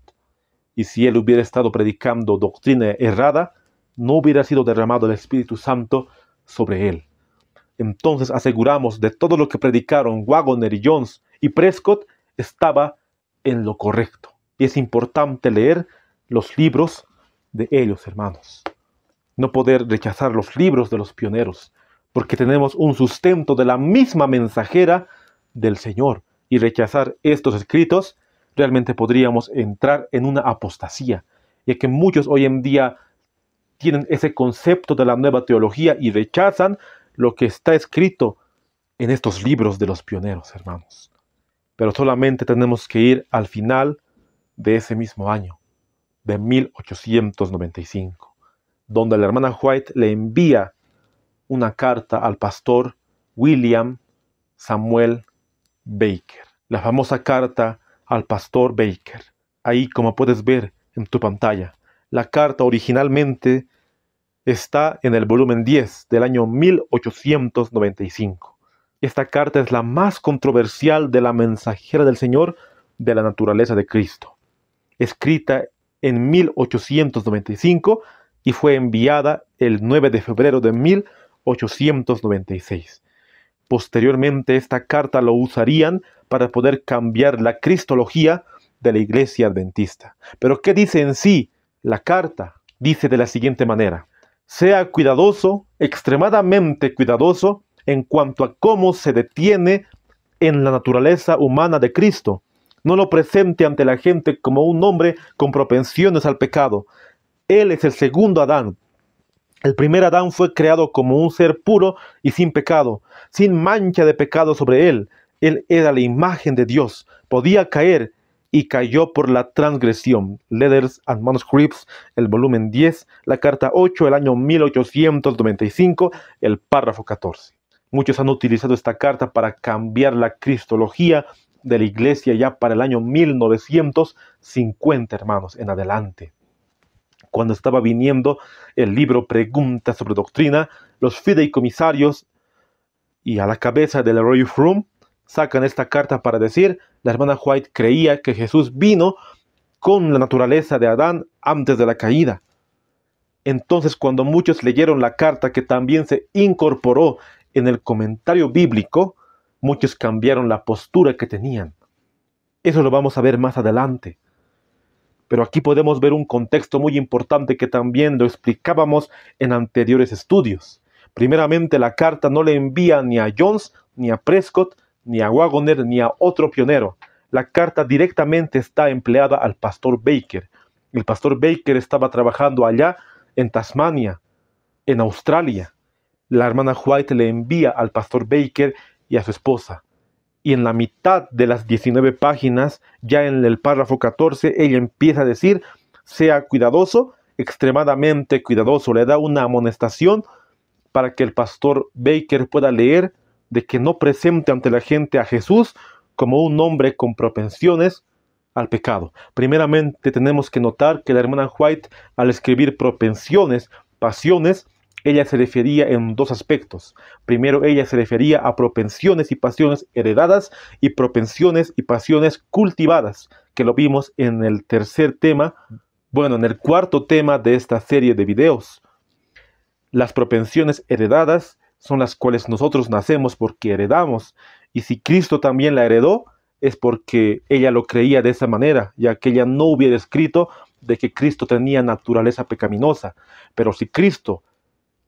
Y si él hubiera estado predicando doctrina errada, no hubiera sido derramado el Espíritu Santo sobre él. Entonces aseguramos de todo lo que predicaron Waggoner y Jones y Prescott estaba en lo correcto. Y es importante leer los libros de ellos, hermanos. No poder rechazar los libros de los pioneros, porque tenemos un sustento de la misma mensajera del Señor. Y rechazar estos escritos, realmente podríamos entrar en una apostasía, ya que muchos hoy en día tienen ese concepto de la nueva teología y rechazan lo que está escrito en estos libros de los pioneros, hermanos. Pero solamente tenemos que ir al final de ese mismo año, de mil ochocientos noventa y cinco, donde la hermana White le envía una carta al pastor William Samuel Baker, la famosa carta al pastor Baker. Ahí, como puedes ver en tu pantalla, la carta originalmente está en el volumen diez del año mil ochocientos noventa y cinco. Esta carta es la más controversial de la mensajera del Señor de la naturaleza de Cristo, escrita en mil ochocientos noventa y cinco y fue enviada el nueve de febrero de mil ochocientos noventa y seis. Posteriormente, esta carta lo usarían para poder cambiar la cristología de la iglesia adventista. Pero ¿qué dice en sí la carta? Dice de la siguiente manera: sea cuidadoso, extremadamente cuidadoso, en cuanto a cómo se detiene en la naturaleza humana de Cristo. No lo presente ante la gente como un hombre con propensiones al pecado. Él es el segundo Adán. El primer Adán fue creado como un ser puro y sin pecado, sin mancha de pecado sobre él. Él era la imagen de Dios, podía caer y cayó por la transgresión. Letters and Manuscripts, el volumen diez, la carta ocho del año mil ochocientos noventa y cinco, el párrafo catorce. Muchos han utilizado esta carta para cambiar la cristología de la iglesia ya para el año mil novecientos cincuenta, hermanos, en adelante. Cuando estaba viniendo el libro Preguntas sobre Doctrina, los fideicomisarios y a la cabeza de LeRoy Froom sacan esta carta para decir: la hermana White creía que Jesús vino con la naturaleza de Adán antes de la caída. Entonces, cuando muchos leyeron la carta, que también se incorporó en el comentario bíblico, muchos cambiaron la postura que tenían. Eso lo vamos a ver más adelante. Pero aquí podemos ver un contexto muy importante que también lo explicábamos en anteriores estudios. Primeramente, la carta no le envía ni a Jones, ni a Prescott, ni a Waggoner, ni a otro pionero. La carta directamente está empleada al pastor Baker. El pastor Baker estaba trabajando allá en Tasmania, en Australia. La hermana White le envía al pastor Baker y a su esposa. Y en la mitad de las diecinueve páginas, ya en el párrafo catorce, ella empieza a decir: sea cuidadoso, extremadamente cuidadoso. Le da una amonestación para que el pastor Baker pueda leer de que no presente ante la gente a Jesús como un hombre con propensiones al pecado. Primeramente, tenemos que notar que la hermana White, al escribir propensiones, pasiones, ella se refería en dos aspectos. Primero, ella se refería a propensiones y pasiones heredadas y propensiones y pasiones cultivadas, que lo vimos en el tercer tema, bueno, en el cuarto tema de esta serie de videos. Las propensiones heredadas son las cuales nosotros nacemos porque heredamos. Y si Cristo también la heredó, es porque ella lo creía de esa manera, ya que ella no hubiera escrito de que Cristo tenía naturaleza pecaminosa. Pero si Cristo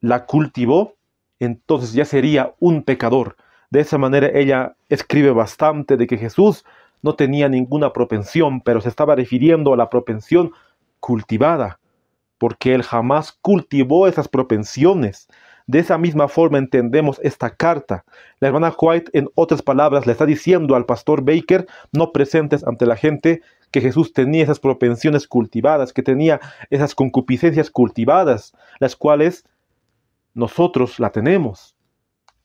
la cultivó, entonces ya sería un pecador. De esa manera ella escribe bastante de que Jesús no tenía ninguna propensión, pero se estaba refiriendo a la propensión cultivada, porque él jamás cultivó esas propensiones. De esa misma forma entendemos esta carta. La hermana White, en otras palabras, le está diciendo al pastor Baker, no presentes ante la gente, que Jesús tenía esas propensiones cultivadas, que tenía esas concupiscencias cultivadas, las cuales nosotros la tenemos.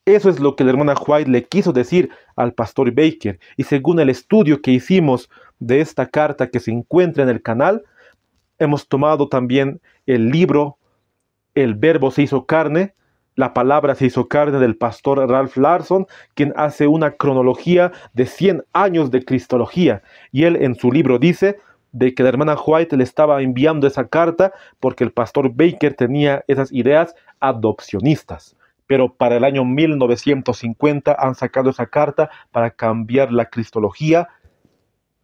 Eso es lo que la hermana White le quiso decir al pastor Baker. Y según el estudio que hicimos de esta carta que se encuentra en el canal, hemos tomado también el libro El Verbo se hizo carne, La palabra se hizo carne del pastor Ralph Larson, quien hace una cronología de cien años de cristología. Y él en su libro dice de que la hermana White le estaba enviando esa carta porque el pastor Baker tenía esas ideas adopcionistas. Pero para el año mil novecientos cincuenta han sacado esa carta para cambiar la cristología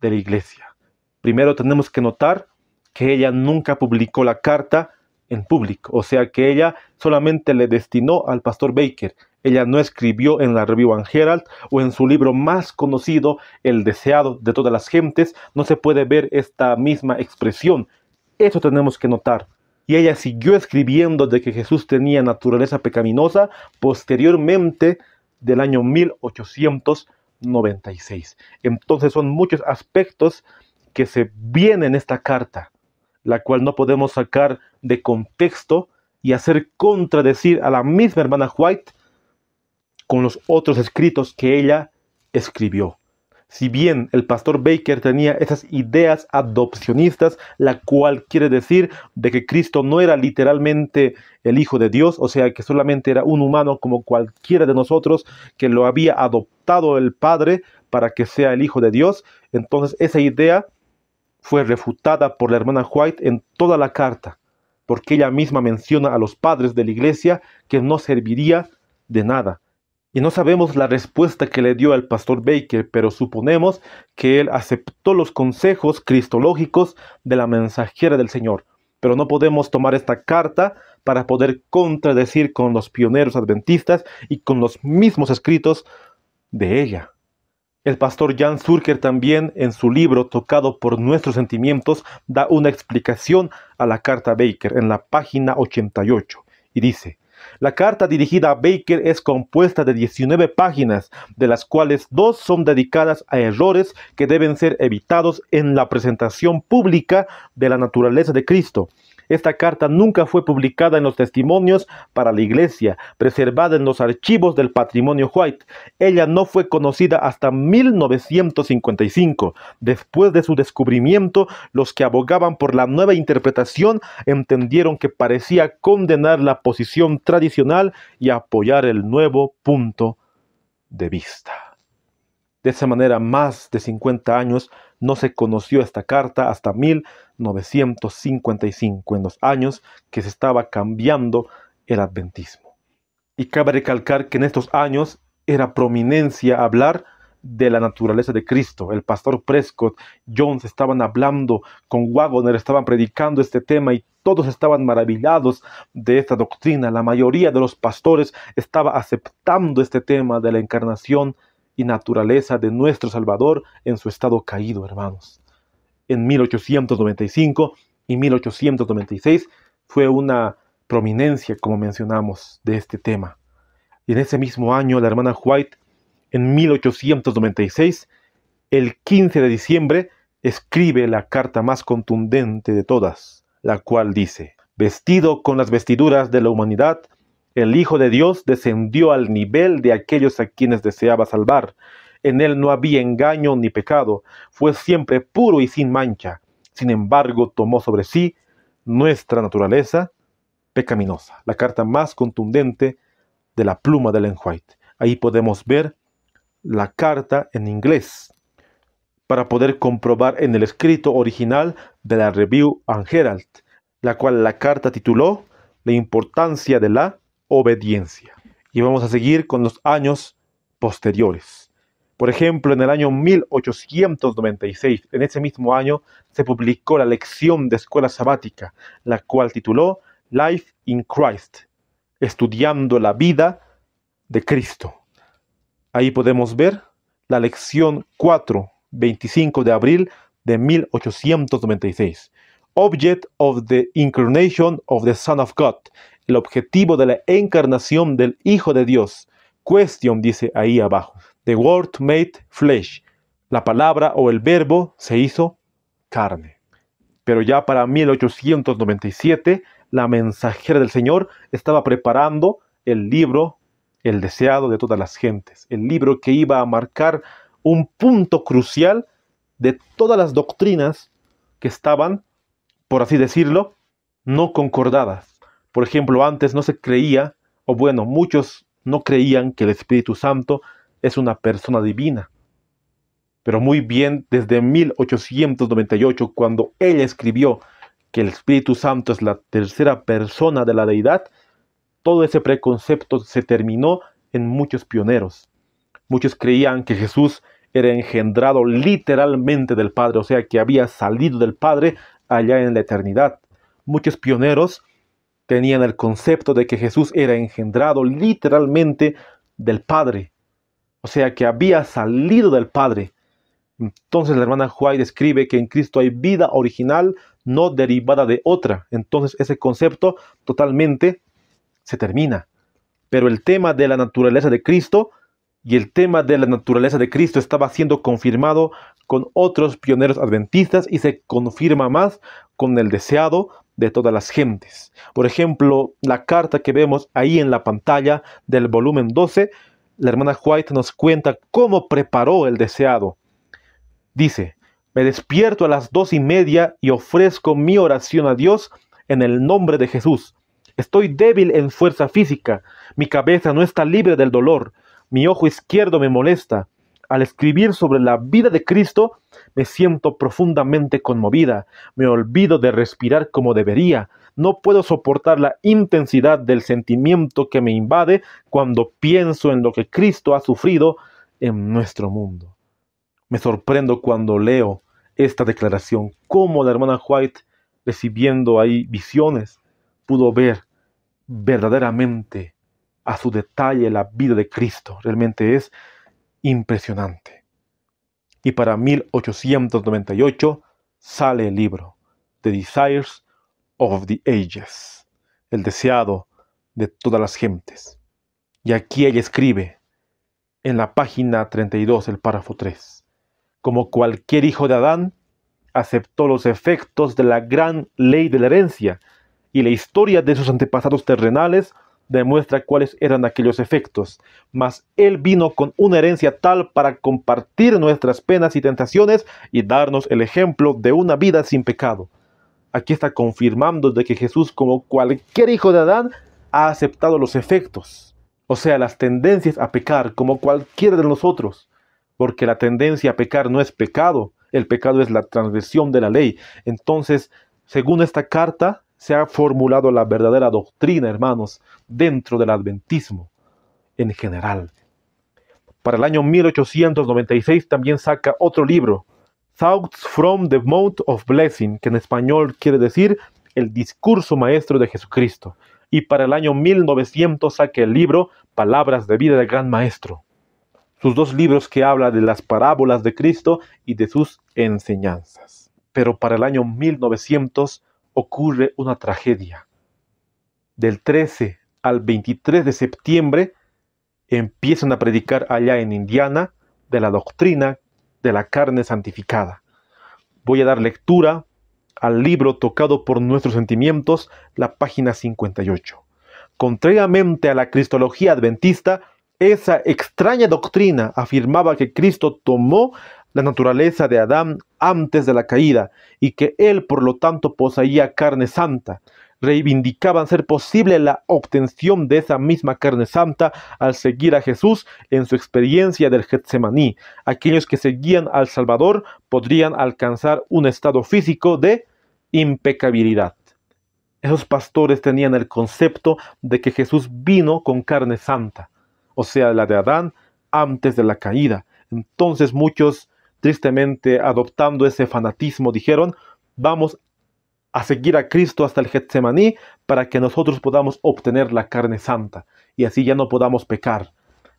de la iglesia. Primero tenemos que notar que ella nunca publicó la carta en público, o sea que ella solamente le destinó al pastor Baker. Ella no escribió en la Review and Herald o en su libro más conocido, El Deseado de todas las gentes, no se puede ver esta misma expresión. Eso tenemos que notar. Y ella siguió escribiendo de que Jesús tenía naturaleza pecaminosa posteriormente del año mil ochocientos noventa y seis. Entonces son muchos aspectos que se vienen en esta carta, la cual no podemos sacar de contexto y hacer contradecir a la misma hermana White con los otros escritos que ella escribió. Si bien el pastor Baker tenía esas ideas adopcionistas, la cual quiere decir de que Cristo no era literalmente el Hijo de Dios, o sea que solamente era un humano como cualquiera de nosotros que lo había adoptado el Padre para que sea el Hijo de Dios, entonces esa idea fue refutada por la hermana White en toda la carta, porque ella misma menciona a los padres de la iglesia que no serviría de nada. Y no sabemos la respuesta que le dio al pastor Baker, pero suponemos que él aceptó los consejos cristológicos de la mensajera del Señor. Pero no podemos tomar esta carta para poder contradecir con los pioneros adventistas y con los mismos escritos de ella. El pastor Jan Zurker también, en su libro Tocado por nuestros sentimientos, da una explicación a la carta Baker en la página ochenta y ocho y dice: la carta dirigida a Baker es compuesta de diecinueve páginas, de las cuales dos son dedicadas a errores que deben ser evitados en la presentación pública de la naturaleza de Cristo. Esta carta nunca fue publicada en los testimonios para la iglesia, preservada en los archivos del patrimonio White. Ella no fue conocida hasta mil novecientos cincuenta y cinco. Después de su descubrimiento, los que abogaban por la nueva interpretación entendieron que parecía condenar la posición tradicional y apoyar el nuevo punto de vista. De esa manera, más de cincuenta años no se conoció esta carta hasta mil novecientos cincuenta y cinco, en los años que se estaba cambiando el adventismo. Y cabe recalcar que en estos años era prominencia hablar de la naturaleza de Cristo. El pastor Prescott, Jones estaban hablando, con Waggoner estaban predicando este tema y todos estaban maravillados de esta doctrina. La mayoría de los pastores estaba aceptando este tema de la encarnación y naturaleza de nuestro Salvador en su estado caído, hermanos. En mil ochocientos noventa y cinco y mil ochocientos noventa y seis fue una prominencia, como mencionamos, de este tema. Y en ese mismo año, la hermana White, en mil ochocientos noventa y seis, el quince de diciembre, escribe la carta más contundente de todas, la cual dice: vestido con las vestiduras de la humanidad, el Hijo de Dios descendió al nivel de aquellos a quienes deseaba salvar. En él no había engaño ni pecado, fue siempre puro y sin mancha. Sin embargo, tomó sobre sí nuestra naturaleza pecaminosa. La carta más contundente de la pluma de Ellen White. Ahí podemos ver la carta en inglés para poder comprobar en el escrito original de la Review and Herald, la cual la carta tituló La importancia de la obediencia. Y vamos a seguir con los años posteriores. Por ejemplo, en el año mil ochocientos noventa y seis, en ese mismo año, se publicó la lección de escuela sabática, la cual tituló Life in Christ, estudiando la vida de Cristo. Ahí podemos ver la lección cuatro, veinticinco de abril de mil ochocientos noventa y seis. Object of the Incarnation of the Son of God, el objetivo de la encarnación del Hijo de Dios. Question, dice ahí abajo, the Word made flesh, la palabra o el verbo se hizo carne. Pero ya para mil ochocientos noventa y siete, la mensajera del Señor estaba preparando el libro El Deseado de Todas las Gentes, el libro que iba a marcar un punto crucial de todas las doctrinas que estaban, por así decirlo, no concordadas. Por ejemplo, antes no se creía, o bueno, muchos no creían que el Espíritu Santo es una persona divina. Pero muy bien, desde mil ochocientos noventa y ocho, cuando él escribió que el Espíritu Santo es la tercera persona de la Deidad, todo ese preconcepto se terminó en muchos pioneros. Muchos creían que Jesús era engendrado literalmente del Padre, o sea, que había salido del Padre allá en la eternidad. Muchos pioneros tenían el concepto de que Jesús era engendrado literalmente del Padre, o sea, que había salido del Padre. Entonces la hermana White describe que en Cristo hay vida original, no derivada de otra. Entonces ese concepto totalmente se termina. Pero el tema de la naturaleza de Cristo y el tema de la naturaleza de Cristo estaba siendo confirmado con otros pioneros adventistas y se confirma más con el deseado de todas las gentes. Por ejemplo, la carta que vemos ahí en la pantalla del volumen doce, la hermana White nos cuenta cómo preparó el deseado. Dice: me despierto a las dos y media y ofrezco mi oración a Dios en el nombre de Jesús. Estoy débil en fuerza física, mi cabeza no está libre del dolor, mi ojo izquierdo me molesta. Al escribir sobre la vida de Cristo, me siento profundamente conmovida. Me olvido de respirar como debería. No puedo soportar la intensidad del sentimiento que me invade cuando pienso en lo que Cristo ha sufrido en nuestro mundo. Me sorprendo cuando leo esta declaración, cómo la hermana White, recibiendo ahí visiones, pudo ver verdaderamente a su detalle la vida de Cristo. Realmente es impresionante. Y para mil ochocientos noventa y ocho sale el libro The Desires of the Ages, el deseado de todas las gentes. Y aquí ella escribe en la página treinta y dos, el párrafo tres: como cualquier hijo de Adán, aceptó los efectos de la gran ley de la herencia, y la historia de sus antepasados terrenales demuestra cuáles eran aquellos efectos. Mas él vino con una herencia tal para compartir nuestras penas y tentaciones y darnos el ejemplo de una vida sin pecado. Aquí está confirmando de que Jesús, como cualquier hijo de Adán, ha aceptado los efectos, o sea, las tendencias a pecar, como cualquiera de nosotros, porque la tendencia a pecar no es pecado, el pecado es la transgresión de la ley. Entonces, según esta carta, se ha formulado la verdadera doctrina, hermanos, dentro del adventismo en general. Para el año mil ochocientos noventa y seis también saca otro libro, Thoughts from the Mount of Blessing, que en español quiere decir el discurso maestro de Jesucristo. Y para el año mil novecientos saca el libro Palabras de Vida del Gran Maestro. Sus dos libros que hablan de las parábolas de Cristo y de sus enseñanzas. Pero para el año mil novecientos ocurre una tragedia. Del trece al veintitrés de septiembre empiezan a predicar allá en Indiana de la doctrina de la carne santificada. Voy a dar lectura al libro Tocado por Nuestros Sentimientos, la página cincuenta y ocho. Contrariamente a la cristología adventista, esa extraña doctrina afirmaba que Cristo tomó la naturaleza de Adán antes de la caída y que él por lo tanto poseía carne santa. Reivindicaban ser posible la obtención de esa misma carne santa al seguir a Jesús en su experiencia del Getsemaní. Aquellos que seguían al Salvador podrían alcanzar un estado físico de impecabilidad. Esos pastores tenían el concepto de que Jesús vino con carne santa, o sea, la de Adán antes de la caída. Entonces muchos, tristemente, adoptando ese fanatismo, dijeron: vamos a seguir a Cristo hasta el Getsemaní para que nosotros podamos obtener la carne santa y así ya no podamos pecar.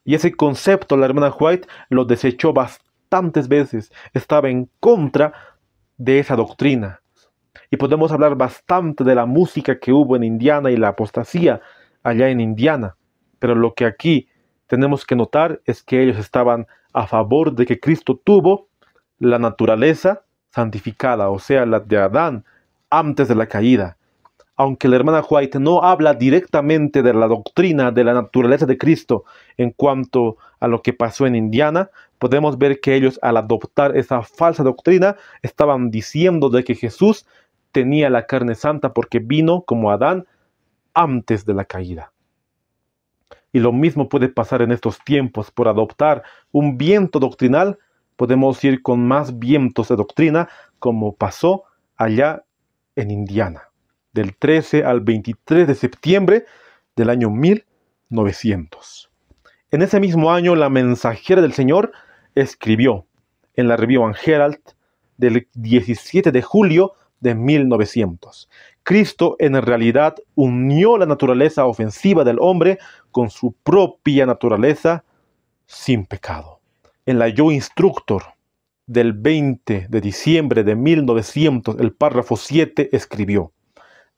Y ese concepto la hermana White lo desechó bastantes veces. Estaba en contra de esa doctrina. Y podemos hablar bastante de la música que hubo en Indiana y la apostasía allá en Indiana. Pero lo que aquí tenemos que notar es que ellos estaban a favor de que Cristo tuvo la naturaleza santificada, o sea, la de Adán antes de la caída. Aunque la hermana White no habla directamente de la doctrina de la naturaleza de Cristo en cuanto a lo que pasó en Indiana, podemos ver que ellos, al adoptar esa falsa doctrina, estaban diciendo de que Jesús tenía la carne santa porque vino como Adán antes de la caída. Y lo mismo puede pasar en estos tiempos. Por adoptar un viento doctrinal, podemos ir con más vientos de doctrina, como pasó allá en Indiana, del trece al veintitrés de septiembre del año mil novecientos. En ese mismo año, la mensajera del Señor escribió en la Review and Herald del diecisiete de julio de mil novecientos. Cristo en realidad unió la naturaleza ofensiva del hombre con su propia naturaleza sin pecado. En la Yo Instructor del veinte de diciembre de mil novecientos, el párrafo siete escribió: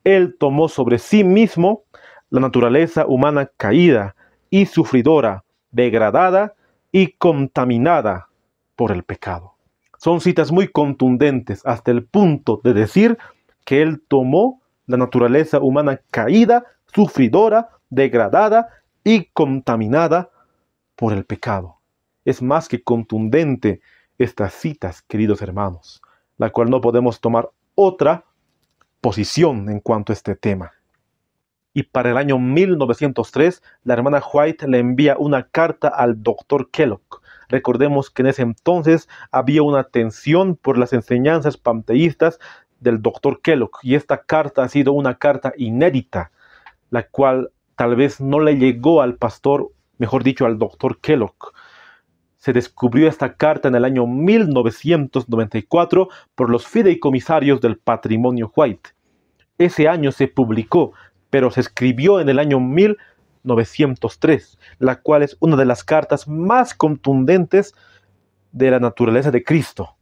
Él tomó sobre sí mismo la naturaleza humana caída y sufridora, degradada y contaminada por el pecado. Son citas muy contundentes hasta el punto de decir que Él tomó la naturaleza humana caída, sufridora, degradada y contaminada por el pecado. Es más que contundente estas citas, queridos hermanos, la cual no podemos tomar otra posición en cuanto a este tema. Y para el año mil novecientos tres, la hermana White le envía una carta al doctor Kellogg. Recordemos que en ese entonces había una tensión por las enseñanzas panteístas del doctor Kellogg, y esta carta ha sido una carta inédita, la cual tal vez no le llegó al pastor, mejor dicho, al doctor Kellogg. Se descubrió esta carta en el año mil novecientos noventa y cuatro por los fideicomisarios del patrimonio White. Ese año se publicó, pero se escribió en el año mil novecientos tres, la cual es una de las cartas más contundentes de la naturaleza de Cristo.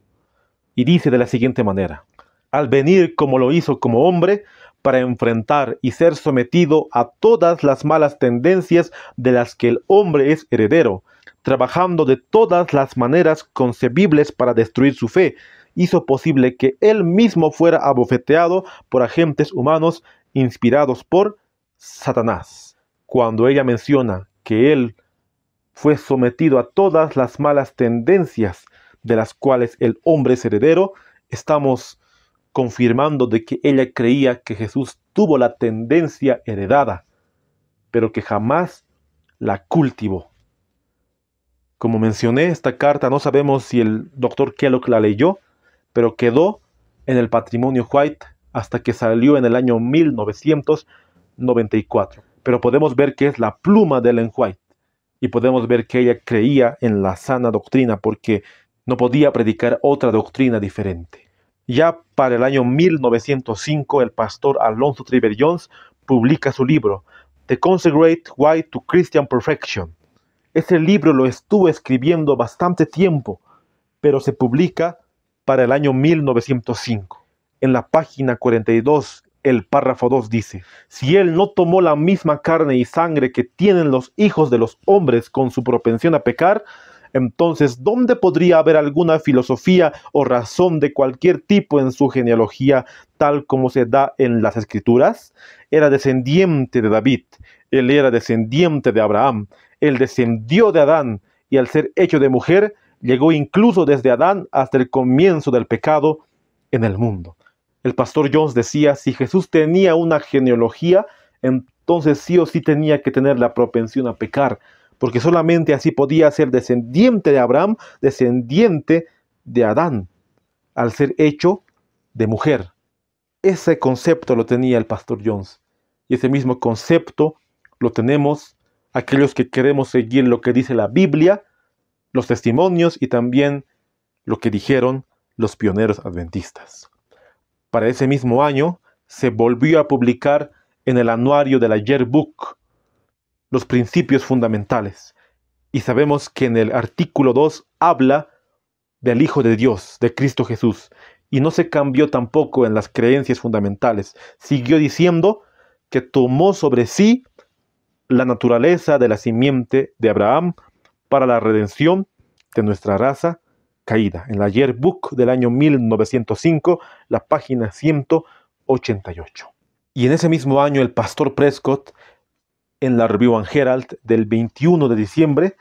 Y dice de la siguiente manera: Al venir como lo hizo como hombre, para enfrentar y ser sometido a todas las malas tendencias de las que el hombre es heredero, trabajando de todas las maneras concebibles para destruir su fe, hizo posible que él mismo fuera abofeteado por agentes humanos inspirados por Satanás. Cuando ella menciona que él fue sometido a todas las malas tendencias de las cuales el hombre es heredero, estamos confirmando de que ella creía que Jesús tuvo la tendencia heredada, pero que jamás la cultivó. Como mencioné, esta carta no sabemos si el doctor Kellogg la leyó, pero quedó en el patrimonio White hasta que salió en el año mil novecientos noventa y cuatro. Pero podemos ver que es la pluma de Ellen White, y podemos ver que ella creía en la sana doctrina porque no podía predicar otra doctrina diferente. Ya para el año mil novecientos cinco, el pastor Alonzo T. Jones publica su libro The Consecrated Way to Christian Perfection. Este libro lo estuvo escribiendo bastante tiempo, pero se publica para el año mil novecientos cinco. En la página cuarenta y dos, el párrafo dos dice: Si él no tomó la misma carne y sangre que tienen los hijos de los hombres con su propensión a pecar, entonces, ¿dónde podría haber alguna filosofía o razón de cualquier tipo en su genealogía, tal como se da en las Escrituras? Era descendiente de David, él era descendiente de Abraham, él descendió de Adán, y al ser hecho de mujer, llegó incluso desde Adán hasta el comienzo del pecado en el mundo. El pastor Jones decía, si Jesús tenía una genealogía, entonces sí o sí tenía que tener la propensión a pecar, porque solamente así podía ser descendiente de Abraham, descendiente de Adán, al ser hecho de mujer. Ese concepto lo tenía el pastor Jones, y ese mismo concepto lo tenemos aquellos que queremos seguir lo que dice la Biblia, los testimonios y también lo que dijeron los pioneros adventistas. Para ese mismo año se volvió a publicar en el anuario de la Yearbook los principios fundamentales, y sabemos que en el artículo dos habla del Hijo de Dios, de Cristo Jesús, y no se cambió tampoco en las creencias fundamentales. Siguió diciendo que tomó sobre sí la naturaleza de la simiente de Abraham para la redención de nuestra raza caída. En la Yearbook del año mil novecientos cinco, la página ciento ochenta y ocho. Y en ese mismo año el pastor Prescott, en la Review and Herald del veintiuno de diciembre,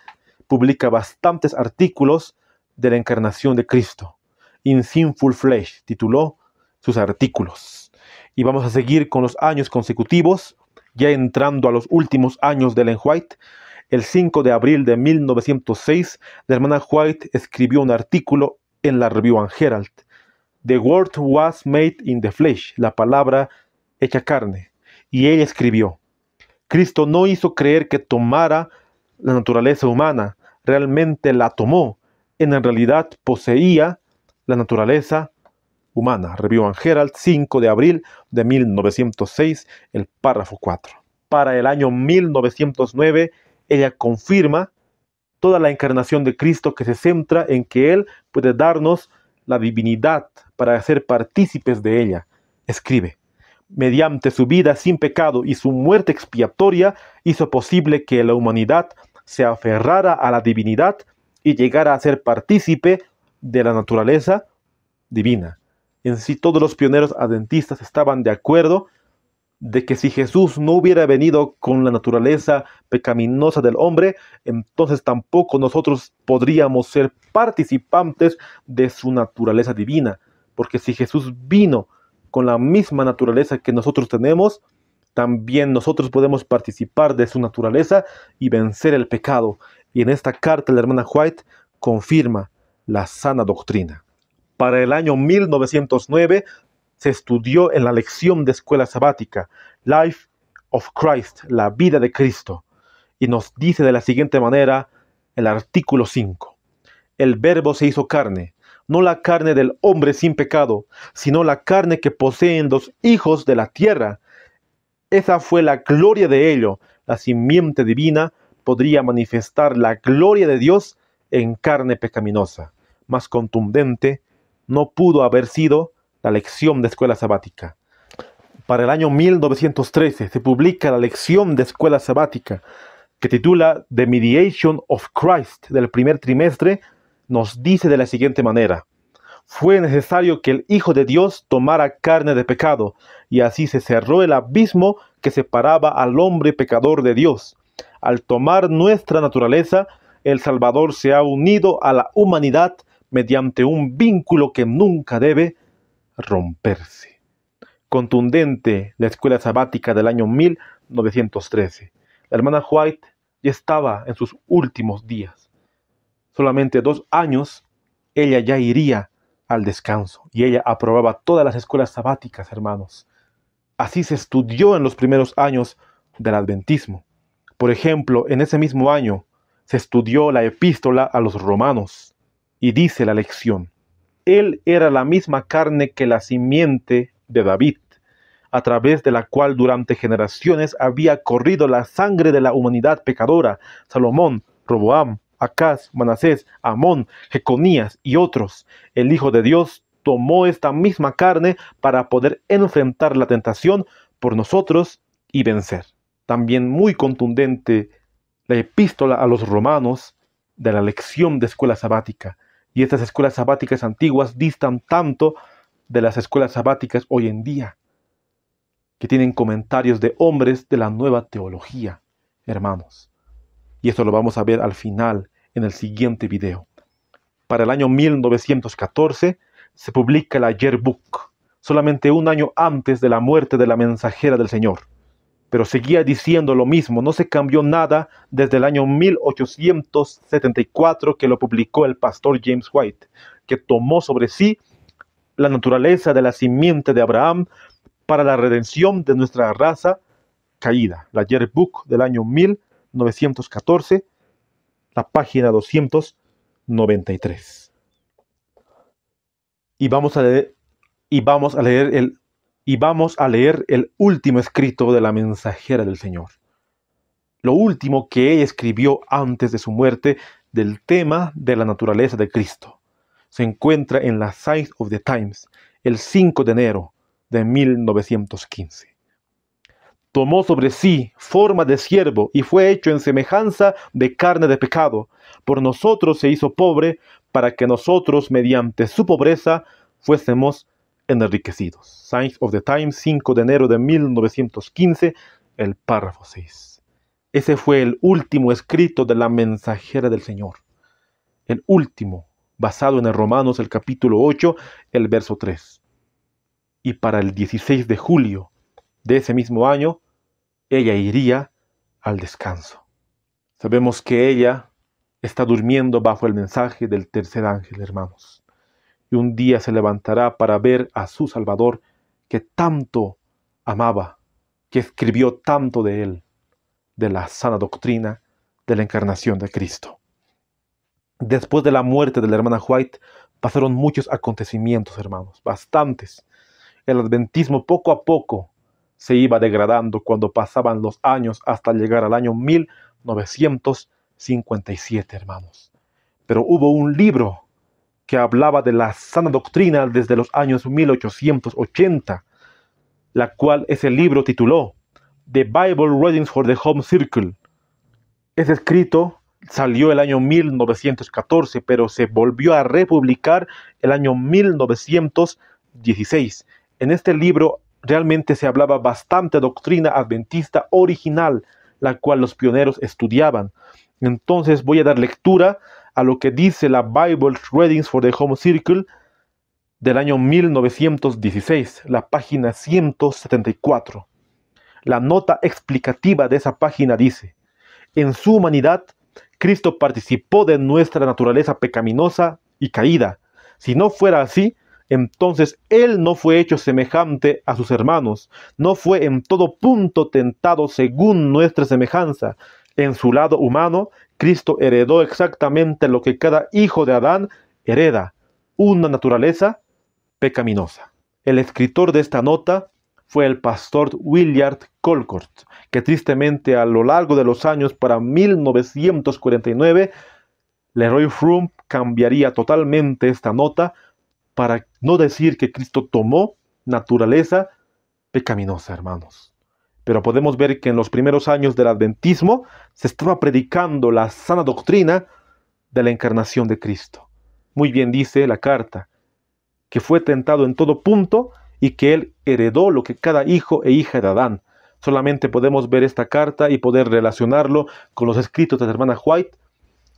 publica bastantes artículos de la encarnación de Cristo. In Sinful Flesh tituló sus artículos. Y vamos a seguir con los años consecutivos, ya entrando a los últimos años de Ellen White. El cinco de abril de mil novecientos seis, la hermana White escribió un artículo en la Review and Herald. The Word was made in the flesh, la palabra hecha carne. Y ella escribió: Cristo no hizo creer que tomara la naturaleza humana, realmente la tomó. En realidad poseía la naturaleza humana. Review and Herald, cinco de abril de mil novecientos seis, el párrafo cuatro. Para el año mil novecientos nueve, ella confirma toda la encarnación de Cristo, que se centra en que Él puede darnos la divinidad para hacer partícipes de ella. Escribe: mediante su vida sin pecado y su muerte expiatoria, hizo posible que la humanidad se aferrara a la divinidad y llegara a ser partícipe de la naturaleza divina. En sí, todos los pioneros adventistas estaban de acuerdo de que si Jesús no hubiera venido con la naturaleza pecaminosa del hombre, entonces tampoco nosotros podríamos ser participantes de su naturaleza divina, porque si Jesús vino con la misma naturaleza que nosotros tenemos, también nosotros podemos participar de su naturaleza y vencer el pecado. Y en esta carta la hermana White confirma la sana doctrina. Para el año mil novecientos nueve, se estudió en la lección de escuela sabática, Life of Christ, la vida de Cristo, y nos dice de la siguiente manera el artículo cinco. El verbo se hizo carne, no la carne del hombre sin pecado, sino la carne que poseen los hijos de la tierra. Esa fue la gloria de ello. La simiente divina podría manifestar la gloria de Dios en carne pecaminosa. Más contundente no pudo haber sido la lección de escuela sabática. Para el año mil novecientos trece se publica la lección de escuela sabática, que titula The Mediation of Christ, del primer trimestre. Nos dice de la siguiente manera: fue necesario que el Hijo de Dios tomara carne de pecado, y así se cerró el abismo que separaba al hombre pecador de Dios. Al tomar nuestra naturaleza, el Salvador se ha unido a la humanidad mediante un vínculo que nunca debe romperse. Contundente la escuela sabática del año mil novecientos trece. La hermana White ya estaba en sus últimos días. Solamente dos años ella ya iría al descanso, y ella aprobaba todas las escuelas sabáticas, hermanos. Así se estudió en los primeros años del adventismo. Por ejemplo, en ese mismo año se estudió la epístola a los romanos, y dice la lección: Él era la misma carne que la simiente de David, a través de la cual durante generaciones había corrido la sangre de la humanidad pecadora. Salomón, Roboam, Acaz, Manasés, Amón, Jeconías y otros. El Hijo de Dios tomó esta misma carne para poder enfrentar la tentación por nosotros y vencer. También muy contundente la epístola a los romanos de la lección de escuela sabática. Y estas escuelas sabáticas antiguas distan tanto de las escuelas sabáticas hoy en día, que tienen comentarios de hombres de la nueva teología, hermanos. Y eso lo vamos a ver al final, en el siguiente video. Para el año mil novecientos catorce se publica la Yearbook, solamente un año antes de la muerte de la mensajera del Señor. Pero seguía diciendo lo mismo, no se cambió nada desde el año mil ochocientos setenta y cuatro, que lo publicó el pastor James White, que tomó sobre sí la naturaleza de la simiente de Abraham para la redención de nuestra raza caída. La Yearbook del año mil novecientos catorce, la página doscientos noventa y tres. Y vamos a leer, y vamos a leer el Y vamos a leer el último escrito de la mensajera del Señor. Lo último que ella escribió antes de su muerte del tema de la naturaleza de Cristo. se encuentra en la Science of the Times el cinco de enero de mil novecientos quince. Tomó sobre sí forma de siervo y fue hecho en semejanza de carne de pecado. Por nosotros se hizo pobre, para que nosotros mediante su pobreza fuésemos enriquecidos. Science of the Times, cinco de enero de mil novecientos quince, el párrafo seis. Ese fue el último escrito de la mensajera del Señor. El último, basado en el Romanos, el capítulo ocho, el verso tres. Y para el dieciséis de julio de ese mismo año, ella iría al descanso. Sabemos que ella está durmiendo bajo el mensaje del tercer ángel, hermanos. Y un día se levantará para ver a su Salvador, que tanto amaba, que escribió tanto de él, de la sana doctrina de la encarnación de Cristo. Después de la muerte de la hermana White, pasaron muchos acontecimientos, hermanos, bastantes. El adventismo poco a poco se iba degradando cuando pasaban los años hasta llegar al año mil novecientos cincuenta y siete, hermanos. Pero hubo un libro que hablaba de la sana doctrina desde los años mil ochocientos ochenta, la cual ese libro tituló The Bible Readings for the Home Circle. Ese escrito salió el año mil novecientos catorce, pero se volvió a republicar el año mil novecientos dieciséis. En este libro realmente se hablaba bastante doctrina adventista original, la cual los pioneros estudiaban. Entonces voy a dar lectura a lo que dice la Bible Readings for the Home Circle del año mil novecientos dieciséis, la página ciento setenta y cuatro. La nota explicativa de esa página dice: en su humanidad, Cristo participó de nuestra naturaleza pecaminosa y caída. Si no fuera así, entonces Él no fue hecho semejante a sus hermanos, no fue en todo punto tentado según nuestra semejanza. En su lado humano, Cristo heredó exactamente lo que cada hijo de Adán hereda, una naturaleza pecaminosa. El escritor de esta nota fue el pastor Willard Colcott, que tristemente a lo largo de los años, para mil novecientos cuarenta y nueve, LeRoy Froom cambiaría totalmente esta nota para no decir que Cristo tomó naturaleza pecaminosa, hermanos. Pero podemos ver que en los primeros años del adventismo se estaba predicando la sana doctrina de la encarnación de Cristo. Muy bien dice la carta, que fue tentado en todo punto y que Él heredó lo que cada hijo e hija de Adán. Solamente podemos ver esta carta y poder relacionarlo con los escritos de la hermana White,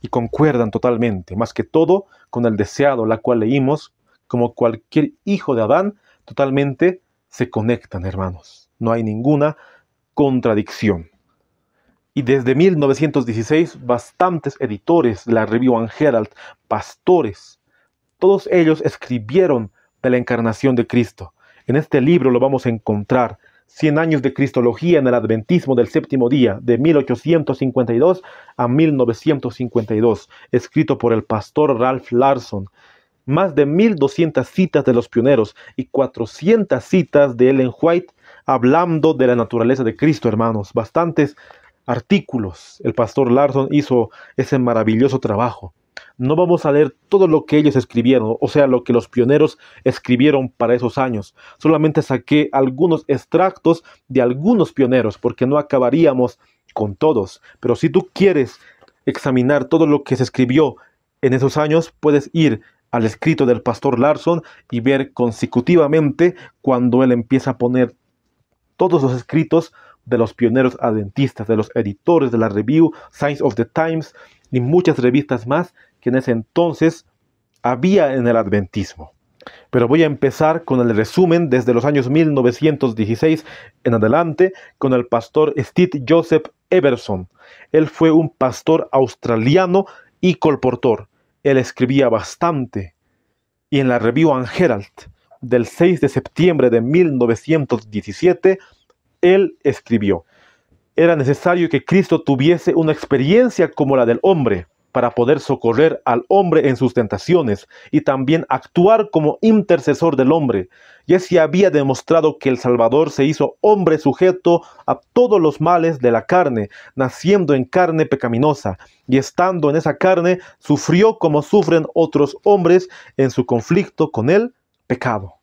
y concuerdan totalmente, más que todo con el deseado, la cual leímos, como cualquier hijo de Adán, totalmente se conectan, hermanos. No hay ninguna contradicción. Y desde mil novecientos dieciséis, bastantes editores de la Review and Herald, pastores, todos ellos escribieron de la encarnación de Cristo. En este libro lo vamos a encontrar: cien años de Cristología en el Adventismo del Séptimo Día, de mil ochocientos cincuenta y dos a mil novecientos cincuenta y dos, escrito por el pastor Ralph Larson. Más de mil doscientas citas de los pioneros y cuatrocientas citas de Ellen White hablando de la naturaleza de Cristo, hermanos. Bastantes artículos. El pastor Larson hizo ese maravilloso trabajo. No vamos a leer todo lo que ellos escribieron, o sea, lo que los pioneros escribieron para esos años. Solamente saqué algunos extractos de algunos pioneros, porque no acabaríamos con todos. Pero si tú quieres examinar todo lo que se escribió en esos años, puedes ir al escrito del pastor Larson y ver consecutivamente cuando él empieza a poner todos los escritos de los pioneros adventistas, de los editores de la Review, Science of the Times y muchas revistas más que en ese entonces había en el adventismo. Pero voy a empezar con el resumen desde los años mil novecientos dieciséis en adelante con el pastor Steve Joseph Everson. Él fue un pastor australiano y colportor. Él escribía bastante, y en la Review and Herald del seis de septiembre de mil novecientos diecisiete, él escribió: era necesario que Cristo tuviese una experiencia como la del hombre, para poder socorrer al hombre en sus tentaciones y también actuar como intercesor del hombre. Ya se había demostrado que el Salvador se hizo hombre sujeto a todos los males de la carne, naciendo en carne pecaminosa, y estando en esa carne, sufrió como sufren otros hombres en su conflicto con el pecado.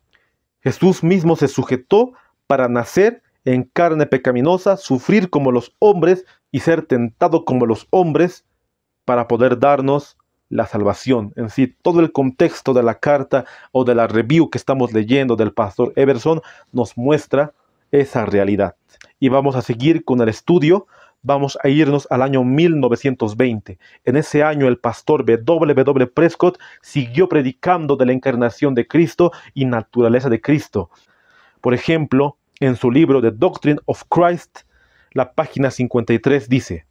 Jesús mismo se sujetó para nacer en carne pecaminosa, sufrir como los hombres y ser tentado como los hombres para poder darnos la salvación. En sí, todo el contexto de la carta o de la review que estamos leyendo del pastor Everson nos muestra esa realidad. Y vamos a seguir con el estudio. Vamos a irnos al año mil novecientos veinte. En ese año el pastor doble u doble u Prescott siguió predicando de la encarnación de Cristo y naturaleza de Cristo. Por ejemplo, en su libro The Doctrine of Christ, la página cincuenta y tres dice: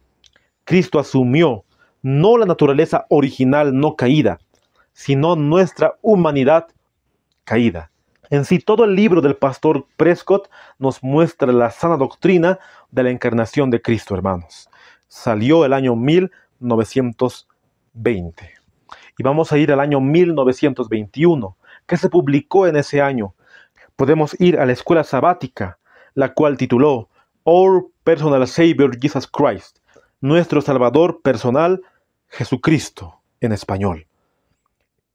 Cristo asumió no la naturaleza original no caída, sino nuestra humanidad caída. En sí, todo el libro del pastor Prescott nos muestra la sana doctrina de la encarnación de Cristo, hermanos. Salió el año mil novecientos veinte. Y vamos a ir al año mil novecientos veintiuno. ¿Qué se publicó en ese año? Podemos ir a la escuela sabática, la cual tituló Our Personal Savior Jesus Christ, Nuestro Salvador Personal Jesucristo, en español.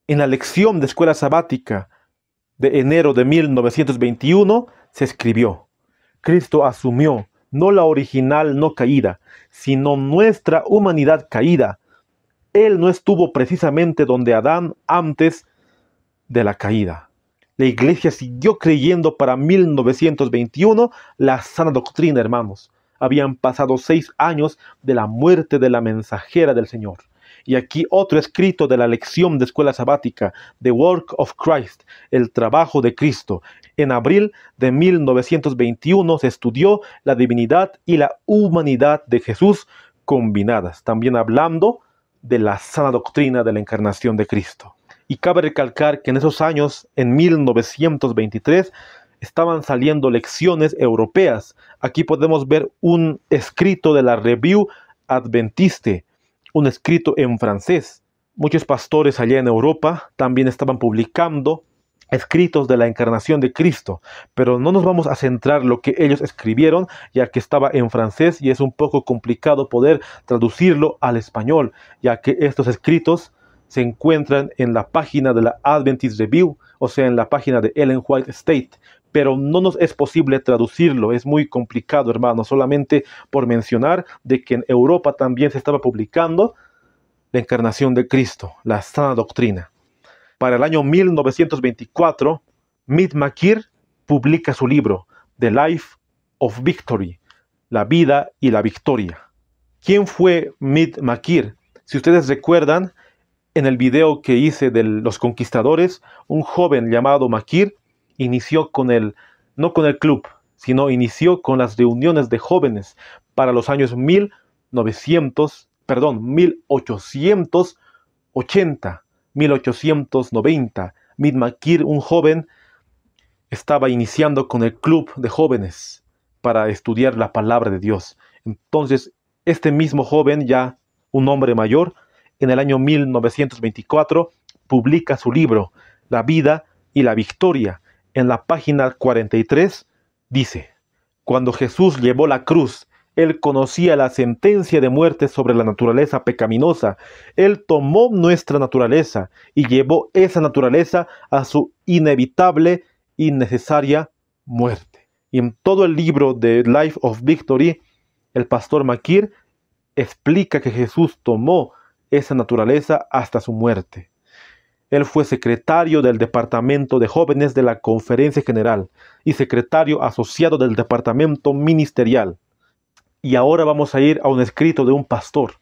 En la lección de escuela sabática de enero de mil novecientos veintiuno se escribió: Cristo asumió no la original no caída, sino nuestra humanidad caída. Él no estuvo precisamente donde Adán antes de la caída. La iglesia siguió creyendo para mil novecientos veintiuno la sana doctrina, hermanos. Habían pasado seis años de la muerte de la mensajera del Señor. Y aquí otro escrito de la lección de escuela sabática, The Work of Christ, el trabajo de Cristo. En abril de mil novecientos veintiuno se estudió la divinidad y la humanidad de Jesús combinadas, también hablando de la sana doctrina de la encarnación de Cristo. Y cabe recalcar que en esos años, en mil novecientos veintitrés, estaban saliendo lecciones europeas. Aquí podemos ver un escrito de la Revue Adventiste, un escrito en francés. Muchos pastores allá en Europa también estaban publicando escritos de la encarnación de Cristo, pero no nos vamos a centrar en lo que ellos escribieron, ya que estaba en francés y es un poco complicado poder traducirlo al español, ya que estos escritos se encuentran en la página de la Adventist Review, o sea, en la página de Ellen White State, pero no nos es posible traducirlo, es muy complicado, hermano, solamente por mencionar de que en Europa también se estaba publicando la encarnación de Cristo, la sana doctrina. Para el año mil novecientos veinticuatro, Mead McKeer publica su libro, The Life of Victory, La Vida y la Victoria. ¿Quién fue Mead McKeer? Si ustedes recuerdan, en el video que hice de los conquistadores, un joven llamado McKeer inició con el, no con el club, sino inició con las reuniones de jóvenes para los años mil novecientos, perdón, mil ochocientos ochenta, mil ochocientos noventa. Mead McKeer, un joven, estaba iniciando con el club de jóvenes para estudiar la palabra de Dios. Entonces, este mismo joven, ya un hombre mayor, en el año mil novecientos veinticuatro publica su libro, La Vida y la Victoria. En la página cuarenta y tres dice: Cuando Jesús llevó la cruz, Él conocía la sentencia de muerte sobre la naturaleza pecaminosa. Él tomó nuestra naturaleza y llevó esa naturaleza a su inevitable y necesaria muerte. Y en todo el libro de Life of Victory, el pastor McKeer explica que Jesús tomó esa naturaleza hasta su muerte. Él fue secretario del Departamento de Jóvenes de la Conferencia General y secretario asociado del Departamento Ministerial. Y ahora vamos a ir a un escrito de un pastor.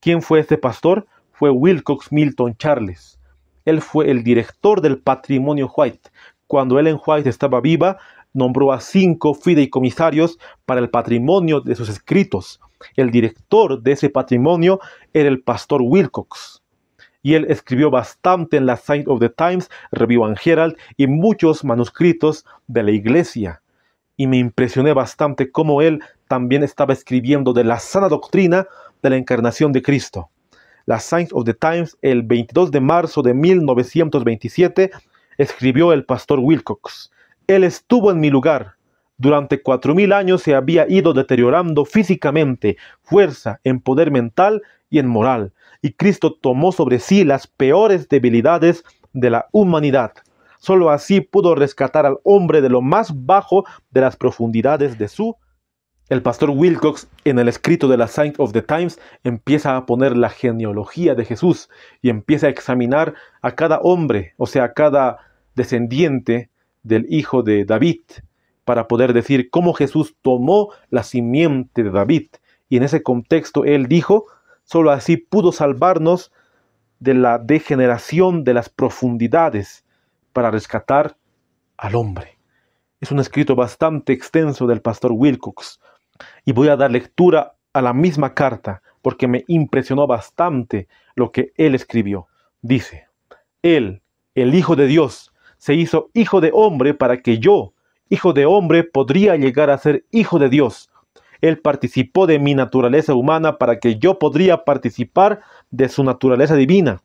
¿Quién fue este pastor? Fue Wilcox Milton Charles. Él fue el director del patrimonio White. Cuando Ellen White estaba viva, nombró a cinco fideicomisarios para el patrimonio de sus escritos. El director de ese patrimonio era el pastor Wilcox, y él escribió bastante en la Science of the Times, Review and Herald y muchos manuscritos de la iglesia. Y me impresioné bastante cómo él también estaba escribiendo de la sana doctrina de la encarnación de Cristo. la Science of the Times, el veintidós de marzo de mil novecientos veintisiete, escribió el pastor Wilcox: «Él estuvo en mi lugar. Durante cuatro mil años se había ido deteriorando físicamente, fuerza, en poder mental y en moral, y Cristo tomó sobre sí las peores debilidades de la humanidad. Solo así pudo rescatar al hombre de lo más bajo de las profundidades de su». El pastor Wilcox, en el escrito de la Science of the Times, empieza a poner la genealogía de Jesús y empieza a examinar a cada hombre, o sea, a cada descendiente del hijo de David, para poder decir cómo Jesús tomó la simiente de David. Y en ese contexto él dijo: solo así pudo salvarnos de la degeneración de las profundidades para rescatar al hombre. Es un escrito bastante extenso del pastor Wilcox, y voy a dar lectura a la misma carta porque me impresionó bastante lo que él escribió. Dice: «Él, el Hijo de Dios, se hizo hijo de hombre para que yo, hijo de hombre, podría llegar a ser hijo de Dios. Él participó de mi naturaleza humana para que yo podría participar de su naturaleza divina.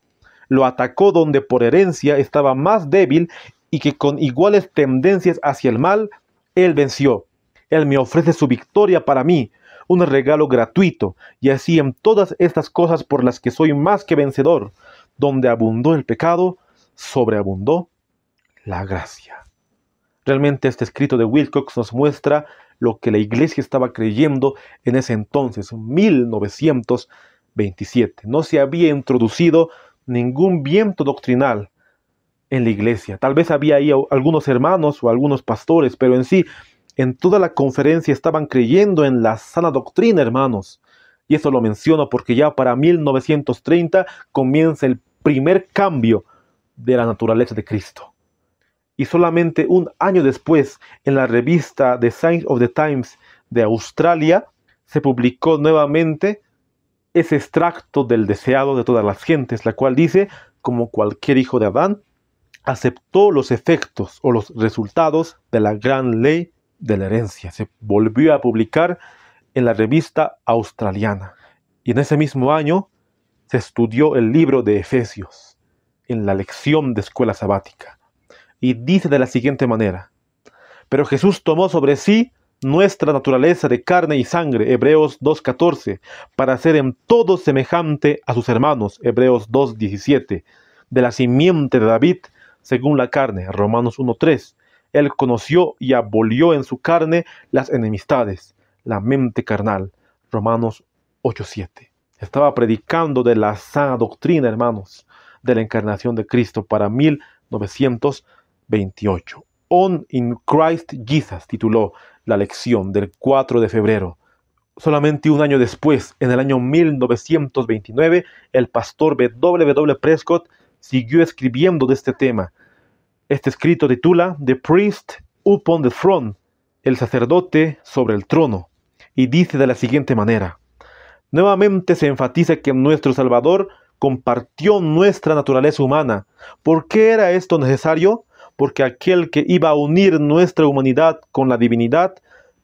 Lo atacó donde por herencia estaba más débil y que con iguales tendencias hacia el mal, él venció. Él me ofrece su victoria para mí, un regalo gratuito, y así en todas estas cosas por las que soy más que vencedor. Donde abundó el pecado, sobreabundó la gracia». Realmente este escrito de Wilcox nos muestra lo que la iglesia estaba creyendo en ese entonces, mil novecientos veintisiete. No se había introducido ningún viento doctrinal en la iglesia. Tal vez había ahí algunos hermanos o algunos pastores, pero en sí, en toda la conferencia estaban creyendo en la sana doctrina, hermanos. Y eso lo menciono porque ya para mil novecientos treinta comienza el primer cambio de la naturaleza de Cristo. Y solamente un año después, en la revista The Science of the Times de Australia, se publicó nuevamente ese extracto del Deseado de todas las gentes, la cual dice: como cualquier hijo de Adán, aceptó los efectos o los resultados de la gran ley de la herencia. Se volvió a publicar en la revista australiana. Y en ese mismo año se estudió el libro de Efesios en la lección de escuela sabática. Y dice de la siguiente manera: «Pero Jesús tomó sobre sí nuestra naturaleza de carne y sangre», Hebreos dos catorce, «para ser en todo semejante a sus hermanos», Hebreos dos diecisiete, «de la simiente de David según la carne», Romanos uno tres. «Él conoció y abolió en su carne las enemistades, la mente carnal», Romanos ocho siete. Estaba predicando de la sana doctrina, hermanos, de la encarnación de Cristo para mil novecientos veintiocho. On in Christ Jesus tituló la lección del cuatro de febrero. Solamente un año después, en el año mil novecientos veintinueve, el pastor W W Prescott siguió escribiendo de este tema. Este escrito titula The Priest Upon the Throne, el sacerdote sobre el trono, y dice de la siguiente manera: «Nuevamente se enfatiza que nuestro Salvador compartió nuestra naturaleza humana. ¿Por qué era esto necesario? Porque aquel que iba a unir nuestra humanidad con la divinidad,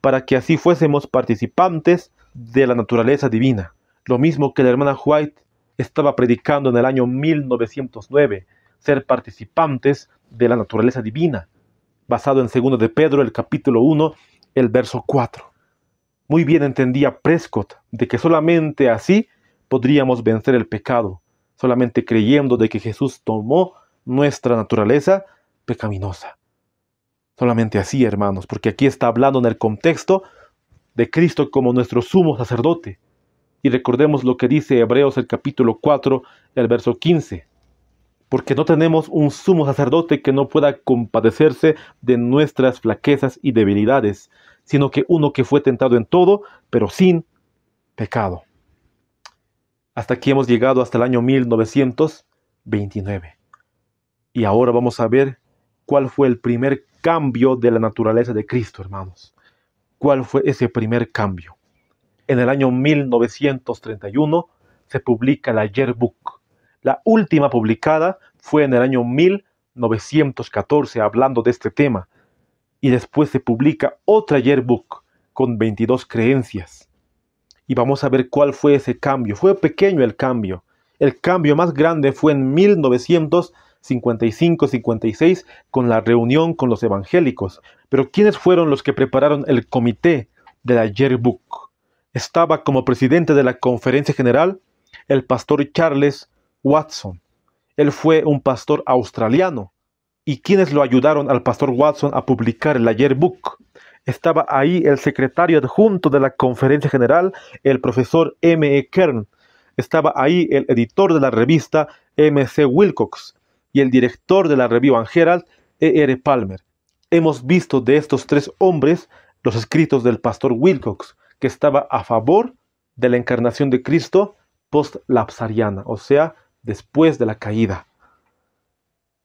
para que así fuésemos participantes de la naturaleza divina». Lo mismo que la hermana White estaba predicando en el año mil novecientos nueve, ser participantes de la naturaleza divina, basado en segunda de Pedro, el capítulo uno, el verso cuatro. Muy bien entendía Prescott de que solamente así podríamos vencer el pecado, solamente creyendo de que Jesús tomó nuestra naturaleza pecaminosa. Solamente así, hermanos, porque aquí está hablando en el contexto de Cristo como nuestro sumo sacerdote. Y recordemos lo que dice Hebreos el capítulo cuatro, el verso quince. Porque no tenemos un sumo sacerdote que no pueda compadecerse de nuestras flaquezas y debilidades, sino que uno que fue tentado en todo, pero sin pecado. Hasta aquí hemos llegado, hasta el año mil novecientos veintinueve. Y ahora vamos a ver cuál fue el primer cambio de la naturaleza de Cristo, hermanos. ¿Cuál fue ese primer cambio? En el año mil novecientos treinta y uno se publica la Yearbook. La última publicada fue en el año mil novecientos catorce, hablando de este tema. Y después se publica otra Yearbook con veintidós creencias. Y vamos a ver cuál fue ese cambio. Fue pequeño el cambio. El cambio más grande fue en mil novecientos cincuenta y cinco cincuenta y seis con la reunión con los evangélicos. Pero ¿quiénes fueron los que prepararon el comité de la Yearbook? Estaba como presidente de la Conferencia General el pastor Charles Watson. Él fue un pastor australiano. ¿Y quiénes lo ayudaron al pastor Watson a publicar la Yearbook? Estaba ahí el secretario adjunto de la Conferencia General, el profesor M E Kern. Estaba ahí el editor de la revista M C Wilcox y el director de la Review and Herald, E R Palmer. Hemos visto de estos tres hombres los escritos del pastor Wilcox, que estaba a favor de la encarnación de Cristo post-lapsariana, o sea, después de la caída.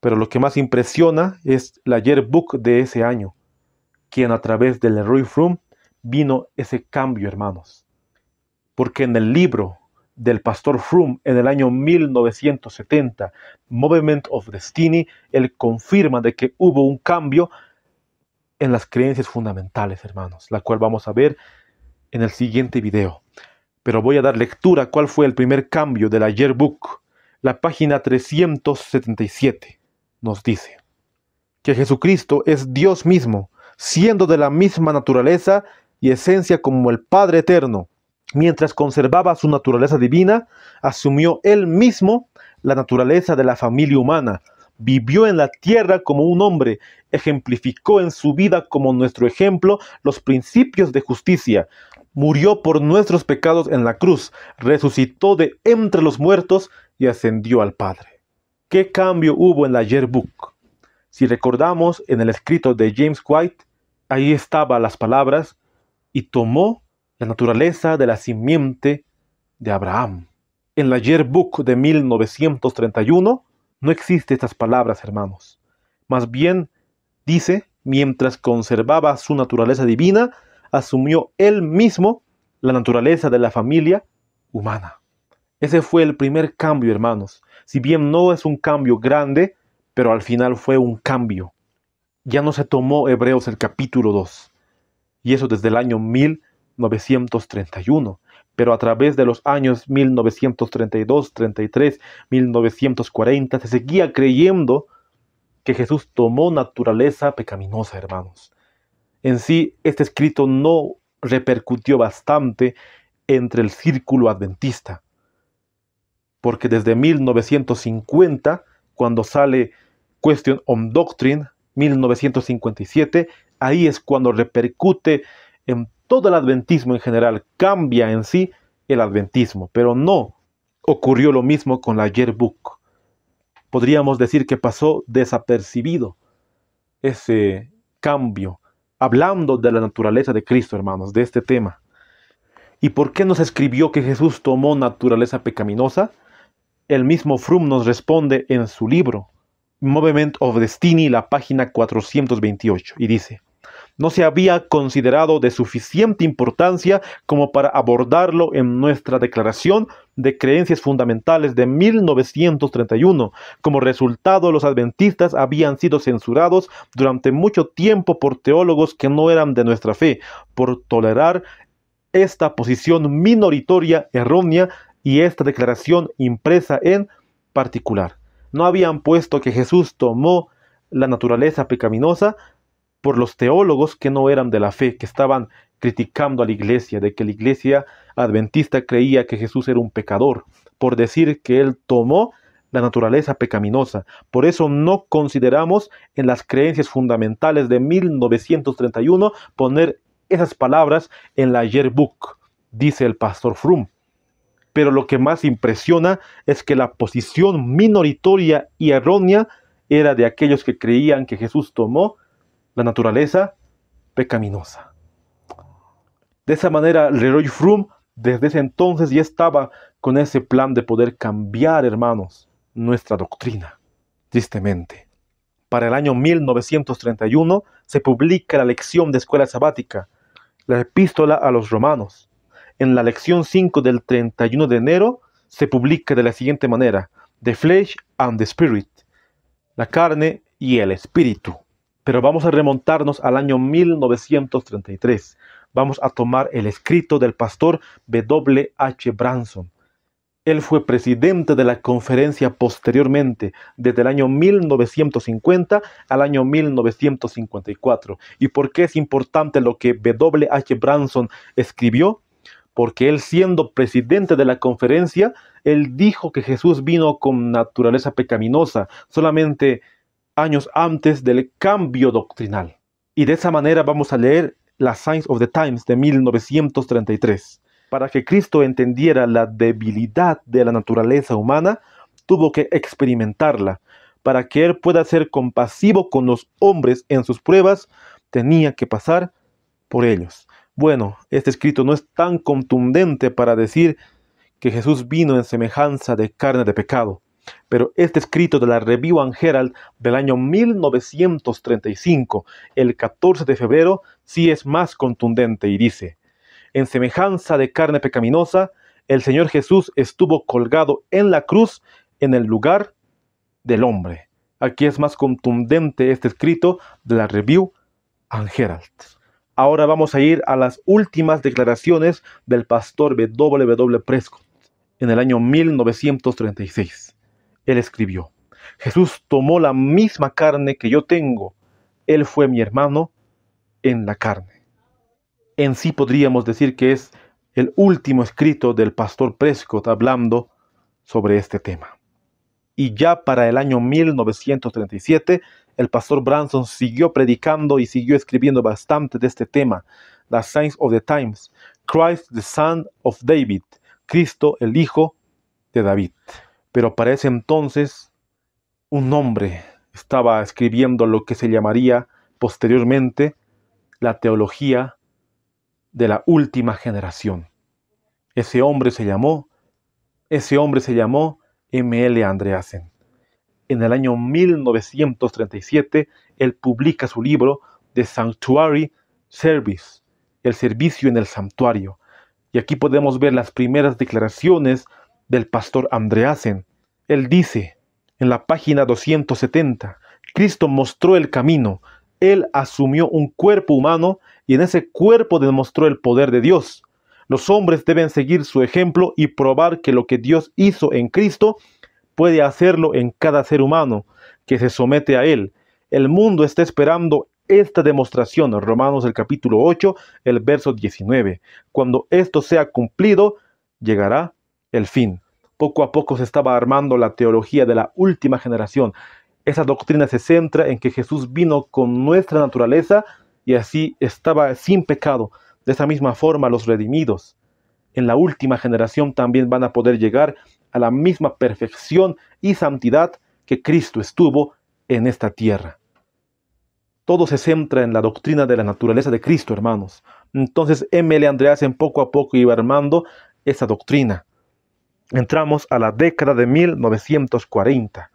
Pero lo que más impresiona es la Yearbook de ese año, quien a través de LeRoy Froom vino ese cambio, hermanos. Porque en el libro del pastor Froom en el año mil novecientos setenta, Movement of Destiny, él confirma de que hubo un cambio en las creencias fundamentales, hermanos, la cual vamos a ver en el siguiente video. Pero voy a dar lectura a cuál fue el primer cambio de la Yearbook. La página trescientos setenta y siete nos dice que Jesucristo es Dios mismo, siendo de la misma naturaleza y esencia como el Padre Eterno. Mientras conservaba su naturaleza divina, asumió él mismo la naturaleza de la familia humana. Vivió en la tierra como un hombre, ejemplificó en su vida como nuestro ejemplo los principios de justicia. Murió por nuestros pecados en la cruz, resucitó de entre los muertos y ascendió al Padre. ¿Qué cambio hubo en la Yearbook? Si recordamos, en el escrito de James White, ahí estaban las palabras, y tomó la naturaleza de la simiente de Abraham. En la Yearbook de mil novecientos treinta y uno no existen estas palabras, hermanos. Más bien, dice, mientras conservaba su naturaleza divina, asumió él mismo la naturaleza de la familia humana. Ese fue el primer cambio, hermanos. Si bien no es un cambio grande, pero al final fue un cambio. Ya no se tomó Hebreos el capítulo dos, y eso desde el año mil novecientos treinta y uno, pero a través de los años mil novecientos treinta y dos, treinta y tres, mil novecientos cuarenta se seguía creyendo que Jesús tomó naturaleza pecaminosa, hermanos. En sí, este escrito no repercutió bastante entre el círculo adventista, porque desde mil novecientos cincuenta, cuando sale Question on Doctrine, mil novecientos cincuenta y siete, ahí es cuando repercute en todo el adventismo en general, cambia en sí el adventismo, pero no ocurrió lo mismo con la Yearbook. Podríamos decir que pasó desapercibido ese cambio, hablando de la naturaleza de Cristo, hermanos, de este tema. ¿Y por qué nos escribió que Jesús tomó naturaleza pecaminosa? El mismo Froom nos responde en su libro, Movement of Destiny, la página cuatrocientos veintiocho, y dice: no se había considerado de suficiente importancia como para abordarlo en nuestra declaración de creencias fundamentales de mil novecientos treinta y uno. Como resultado, los adventistas habían sido censurados durante mucho tiempo por teólogos que no eran de nuestra fe, por tolerar esta posición minoritaria errónea y esta declaración impresa en particular. No habían puesto que Jesús tomó la naturaleza pecaminosa por los teólogos que no eran de la fe, que estaban criticando a la iglesia, de que la iglesia adventista creía que Jesús era un pecador, por decir que él tomó la naturaleza pecaminosa. Por eso no consideramos en las creencias fundamentales de mil novecientos treinta y uno poner esas palabras en la Yearbook, dice el pastor Froom. Pero lo que más impresiona es que la posición minoritaria y errónea era de aquellos que creían que Jesús tomó la naturaleza pecaminosa. De esa manera, LeRoy Froom desde ese entonces ya estaba con ese plan de poder cambiar, hermanos, nuestra doctrina. Tristemente, para el año mil novecientos treinta y uno se publica la lección de escuela sabática, la epístola a los romanos. En la lección cinco del treinta y uno de enero se publica de la siguiente manera: The Flesh and the Spirit, la carne y el espíritu. Pero vamos a remontarnos al año mil novecientos treinta y tres. Vamos a tomar el escrito del pastor W H Branson. Él fue presidente de la conferencia posteriormente, desde el año mil novecientos cincuenta al año mil novecientos cincuenta y cuatro. ¿Y por qué es importante lo que doble u hache Branson escribió? Porque él, siendo presidente de la conferencia, él dijo que Jesús vino con naturaleza pecaminosa, solamente años antes del cambio doctrinal. Y de esa manera vamos a leer la Science of the Times de mil novecientos treinta y tres. Para que Cristo entendiera la debilidad de la naturaleza humana, tuvo que experimentarla. Para que Él pueda ser compasivo con los hombres en sus pruebas, tenía que pasar por ellos. Bueno, este escrito no es tan contundente para decir que Jesús vino en semejanza de carne de pecado. Pero este escrito de la Review and Herald del año mil novecientos treinta y cinco, el catorce de febrero, sí es más contundente y dice: en semejanza de carne pecaminosa, el Señor Jesús estuvo colgado en la cruz en el lugar del hombre. Aquí es más contundente este escrito de la Review and Herald. Ahora vamos a ir a las últimas declaraciones del pastor doble u doble u Prescott en el año mil novecientos treinta y seis. Él escribió: Jesús tomó la misma carne que yo tengo. Él fue mi hermano en la carne. En sí podríamos decir que es el último escrito del pastor Prescott hablando sobre este tema. Y ya para el año mil novecientos treinta y siete, el pastor Branson siguió predicando y siguió escribiendo bastante de este tema. La Science of the Times, Christ the Son of David, Cristo el Hijo de David. Pero para ese entonces, un hombre estaba escribiendo lo que se llamaría posteriormente la teología de la última generación. Ese hombre se llamó, ese hombre se llamó eme ele Andreasen. En el año mil novecientos treinta y siete, él publica su libro The Sanctuary Service, el servicio en el santuario. Y aquí podemos ver las primeras declaraciones del pastor Andreasen. Él dice, en la página doscientos setenta, Cristo mostró el camino, Él asumió un cuerpo humano y en ese cuerpo demostró el poder de Dios. Los hombres deben seguir su ejemplo y probar que lo que Dios hizo en Cristo puede hacerlo en cada ser humano que se somete a Él. El mundo está esperando esta demostración, Romanos el capítulo ocho, el verso diecinueve. Cuando esto sea cumplido, llegará el fin. Poco a poco se estaba armando la teología de la última generación. Esa doctrina se centra en que Jesús vino con nuestra naturaleza y así estaba sin pecado. De esa misma forma, los redimidos en la última generación también van a poder llegar a la misma perfección y santidad que Cristo estuvo en esta tierra. Todo se centra en la doctrina de la naturaleza de Cristo, hermanos. Entonces, eme ele Andreasen poco a poco iba armando esa doctrina. Entramos a la década de mil novecientos cuarenta.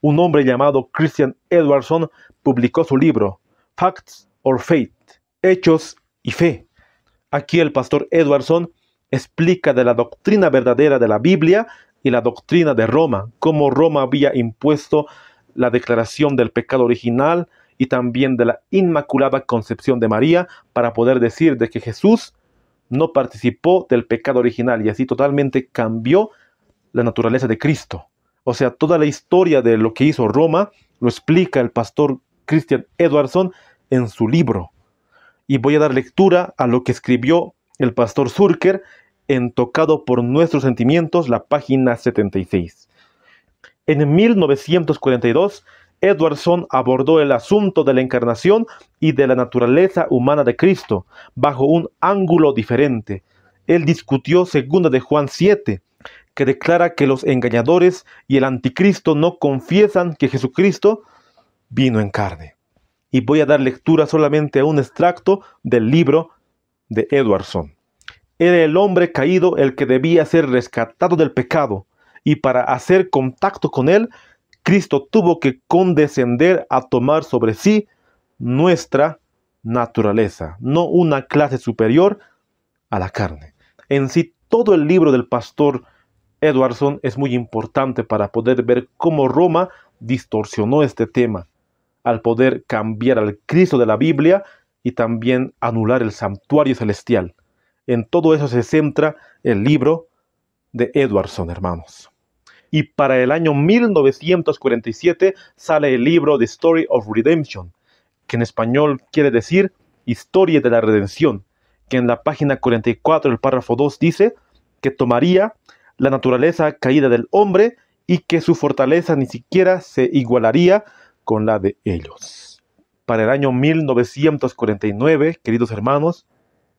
Un hombre llamado Christian Edwardson publicó su libro, Facts or Faith, Hechos y Fe. Aquí el pastor Edwardson explica de la doctrina verdadera de la Biblia y la doctrina de Roma, cómo Roma había impuesto la declaración del pecado original y también de la Inmaculada Concepción de María para poder decir de que Jesús no participó del pecado original y así totalmente cambió la naturaleza de Cristo. O sea, toda la historia de lo que hizo Roma lo explica el pastor Christian Edwardson en su libro. Y voy a dar lectura a lo que escribió el pastor Zurker en Tocado por nuestros sentimientos, la página setenta y seis. En mil novecientos cuarenta y dos, Edwardson abordó el asunto de la encarnación y de la naturaleza humana de Cristo bajo un ángulo diferente. Él discutió segunda de Juan siete, que declara que los engañadores y el anticristo no confiesan que Jesucristo vino en carne. Y voy a dar lectura solamente a un extracto del libro de Edwardson. Era el hombre caído el que debía ser rescatado del pecado, y para hacer contacto con él, Cristo tuvo que condescender a tomar sobre sí nuestra naturaleza, no una clase superior a la carne. En sí, todo el libro del pastor Edwardson es muy importante para poder ver cómo Roma distorsionó este tema, al poder cambiar al Cristo de la Biblia y también anular el santuario celestial. En todo eso se centra el libro de Edwardson, hermanos. Y para el año mil novecientos cuarenta y siete sale el libro The Story of Redemption, que en español quiere decir Historia de la Redención, que en la página cuarenta y cuatro, el párrafo dos, dice que tomaría la naturaleza caída del hombre y que su fortaleza ni siquiera se igualaría con la de ellos. Para el año mil novecientos cuarenta y nueve, queridos hermanos,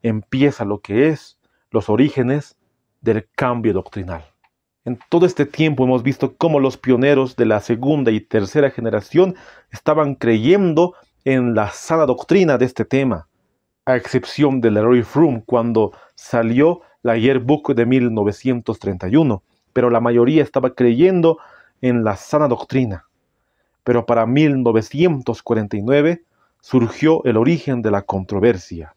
empieza lo que es los orígenes del cambio doctrinal. En todo este tiempo hemos visto cómo los pioneros de la segunda y tercera generación estaban creyendo en la sana doctrina de este tema, a excepción de LeRoy Froom cuando salió la Yearbook de mil novecientos treinta y uno, pero la mayoría estaba creyendo en la sana doctrina. Pero para mil novecientos cuarenta y nueve surgió el origen de la controversia.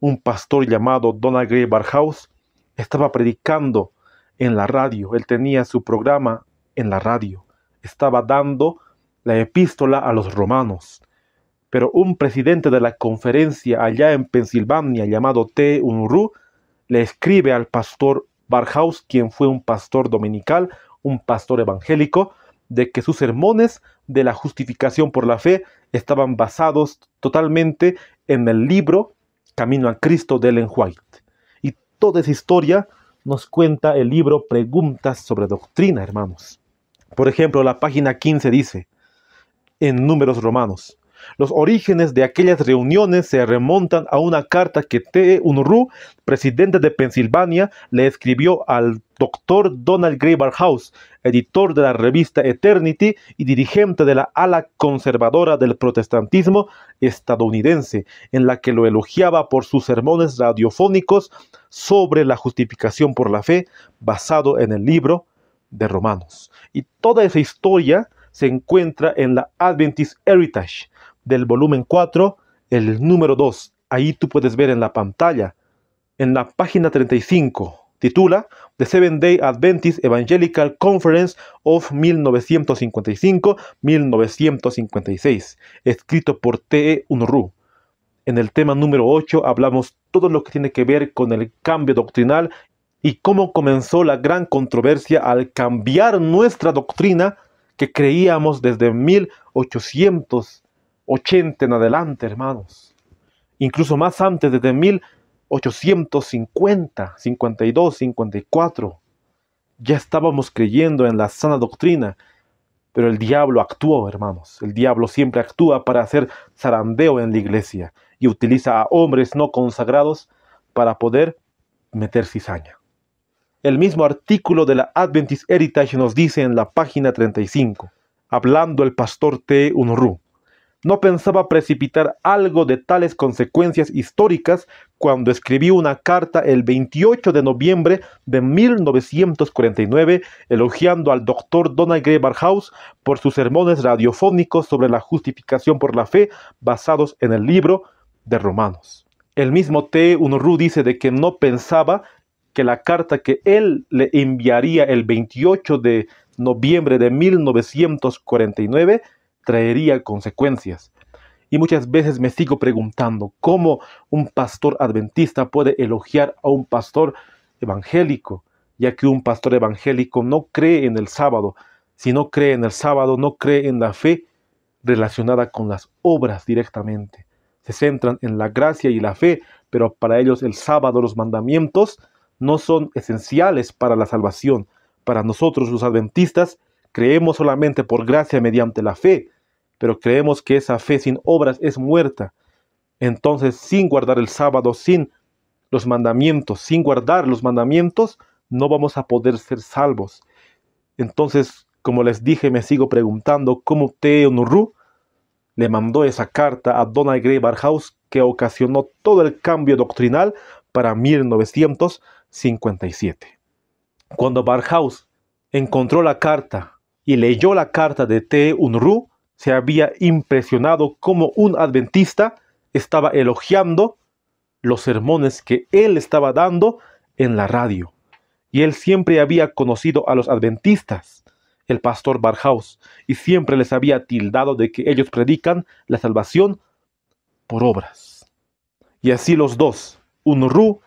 Un pastor llamado Donald Grey Barnhouse estaba predicando en la radio. Él tenía su programa en la radio. Estaba dando la epístola a los romanos. Pero un presidente de la conferencia allá en Pensilvania llamado T E Unruh le escribe al pastor Barnhouse, quien fue un pastor dominical, un pastor evangélico, de que sus sermones de la justificación por la fe estaban basados totalmente en el libro Camino a Cristo de Ellen White. Y toda esa historia nos cuenta el libro Preguntas sobre Doctrina, hermanos. Por ejemplo, la página quince dice, en Números Romanos, los orígenes de aquellas reuniones se remontan a una carta que T E Unruh, presidente de Pensilvania, le escribió al doctor Donald Grey Barnhouse, editor de la revista Eternity y dirigente de la ala conservadora del protestantismo estadounidense, en la que lo elogiaba por sus sermones radiofónicos sobre la justificación por la fe, basado en el libro de Romanos. Y toda esa historia se encuentra en la Adventist Heritage, del volumen cuatro, el número dos. Ahí tú puedes ver en la pantalla, en la página treinta y cinco, titula The Seventh Day Adventist Evangelical Conference of mil novecientos cincuenta y cinco a mil novecientos cincuenta y seis, escrito por T E Unruh. En el tema número ocho hablamos todo lo que tiene que ver con el cambio doctrinal y cómo comenzó la gran controversia al cambiar nuestra doctrina que creíamos desde mil ochocientos ochenta en adelante, hermanos. Incluso más antes, desde mil ochocientos cincuenta, cincuenta y dos, cincuenta y cuatro. Ya estábamos creyendo en la sana doctrina, pero el diablo actuó, hermanos. El diablo siempre actúa para hacer zarandeo en la iglesia y utiliza a hombres no consagrados para poder meter cizaña. El mismo artículo de la Adventist Heritage nos dice en la página treinta y cinco, hablando el pastor T E Unruh, no pensaba precipitar algo de tales consecuencias históricas cuando escribí una carta el veintiocho de noviembre de mil novecientos cuarenta y nueve elogiando al doctor Donald Grey Barnhouse por sus sermones radiofónicos sobre la justificación por la fe basados en el libro de Romanos. El mismo T E Unruh dice de que no pensaba que la carta que él le enviaría el veintiocho de noviembre de mil novecientos cuarenta y nueve traería consecuencias. Y muchas veces me sigo preguntando cómo un pastor adventista puede elogiar a un pastor evangélico, ya que un pastor evangélico no cree en el sábado. Si no cree en el sábado, no cree en la fe relacionada con las obras directamente. Se centran en la gracia y la fe, pero para ellos el sábado, los mandamientos, no son esenciales para la salvación. Para nosotros los adventistas, creemos solamente por gracia mediante la fe, pero creemos que esa fe sin obras es muerta. Entonces, sin guardar el sábado, sin los mandamientos, sin guardar los mandamientos, no vamos a poder ser salvos. Entonces, como les dije, me sigo preguntando cómo T E Unruh le mandó esa carta a Donald Grey Barnhouse que ocasionó todo el cambio doctrinal para mil novecientos cincuenta y siete. Cuando Barnhouse encontró la carta y leyó la carta de T E Unruh, se había impresionado cómo un adventista estaba elogiando los sermones que él estaba dando en la radio. Y él siempre había conocido a los adventistas, el pastor Barnhouse, y siempre les había tildado de que ellos predican la salvación por obras. Y así los dos, Unruh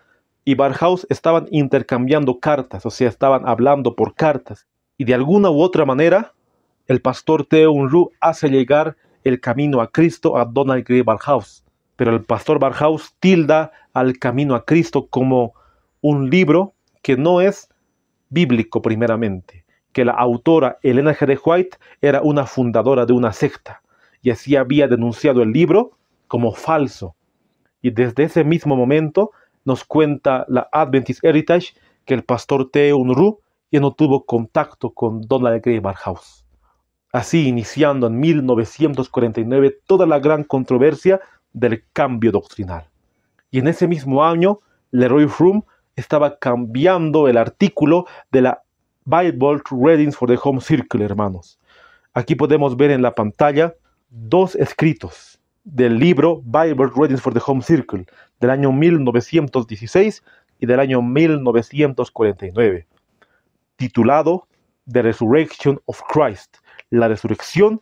y Barnhouse estaban intercambiando cartas, o sea, estaban hablando por cartas. Y de alguna u otra manera, el pastor T E Unruh hace llegar el camino a Cristo a Donald Grey Barnhouse. Pero el pastor Barnhouse tilda al camino a Cristo como un libro que no es bíblico primeramente, que la autora Ellen White era una fundadora de una secta, y así había denunciado el libro como falso. Y desde ese mismo momento nos cuenta la Adventist Heritage que el pastor T E Unruh ya no tuvo contacto con Donald Grey Barnhouse. Así iniciando en mil novecientos cuarenta y nueve toda la gran controversia del cambio doctrinal. Y en ese mismo año, LeRoy Froom estaba cambiando el artículo de la Bible Readings for the Home Circle, hermanos. Aquí podemos ver en la pantalla dos escritos del libro Bible Readings for the Home Circle del año mil novecientos dieciséis y del año mil novecientos cuarenta y nueve, titulado The Resurrection of Christ, la resurrección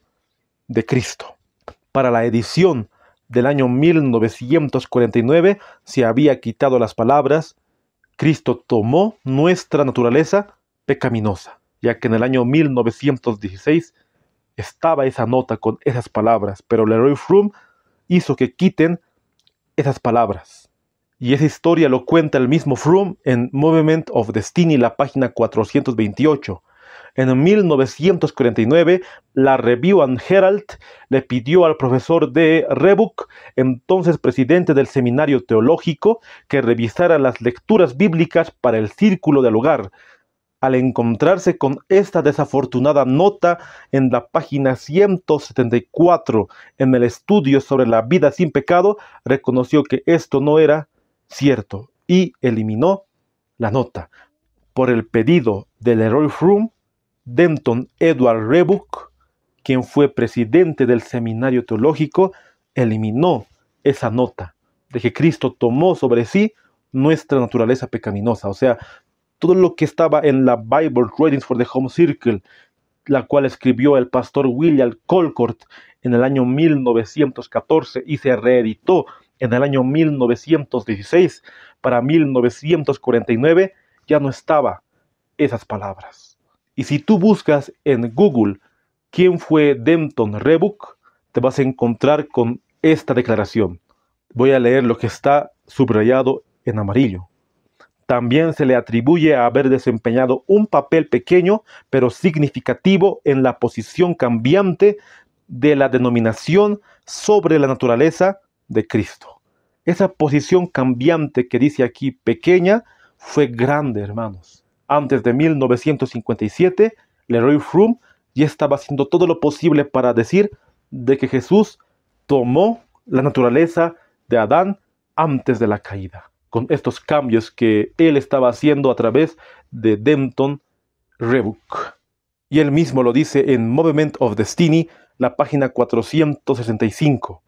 de Cristo. Para la edición del año mil novecientos cuarenta y nueve se había quitado las palabras Cristo tomó nuestra naturaleza pecaminosa, ya que en el año mil novecientos dieciséis estaba esa nota con esas palabras, pero LeRoy Froom hizo que quiten esas palabras. Y esa historia lo cuenta el mismo Froom en Movement of Destiny, la página cuatrocientos veintiocho. En mil novecientos cuarenta y nueve, la Review and Herald le pidió al profesor de Rebuck, entonces presidente del seminario teológico, que revisara las lecturas bíblicas para el círculo del hogar. Al encontrarse con esta desafortunada nota en la página ciento setenta y cuatro en el estudio sobre la vida sin pecado, reconoció que esto no era cierto y eliminó la nota. Por el pedido de LeRoy Froom, Denton Edward Rebuck, quien fue presidente del seminario teológico, eliminó esa nota de que Cristo tomó sobre sí nuestra naturaleza pecaminosa. O sea, todo lo que estaba en la Bible Readings for the Home Circle, la cual escribió el pastor William Colcott en el año mil novecientos catorce y se reeditó en el año mil novecientos dieciséis, para mil novecientos cuarenta y nueve ya no estaba esas palabras. Y si tú buscas en Google quién fue Denton Rebuck, te vas a encontrar con esta declaración. Voy a leer lo que está subrayado en amarillo. También se le atribuye a haber desempeñado un papel pequeño pero significativo en la posición cambiante de la denominación sobre la naturaleza de Cristo. Esa posición cambiante que dice aquí pequeña fue grande, hermanos. Antes de mil novecientos cincuenta y siete, LeRoy Froom ya estaba haciendo todo lo posible para decir de que Jesús tomó la naturaleza de Adán antes de la caída, con estos cambios que él estaba haciendo a través de Denton Rebuck. Y él mismo lo dice en Movement of Destiny, la página cuatrocientos sesenta y cinco.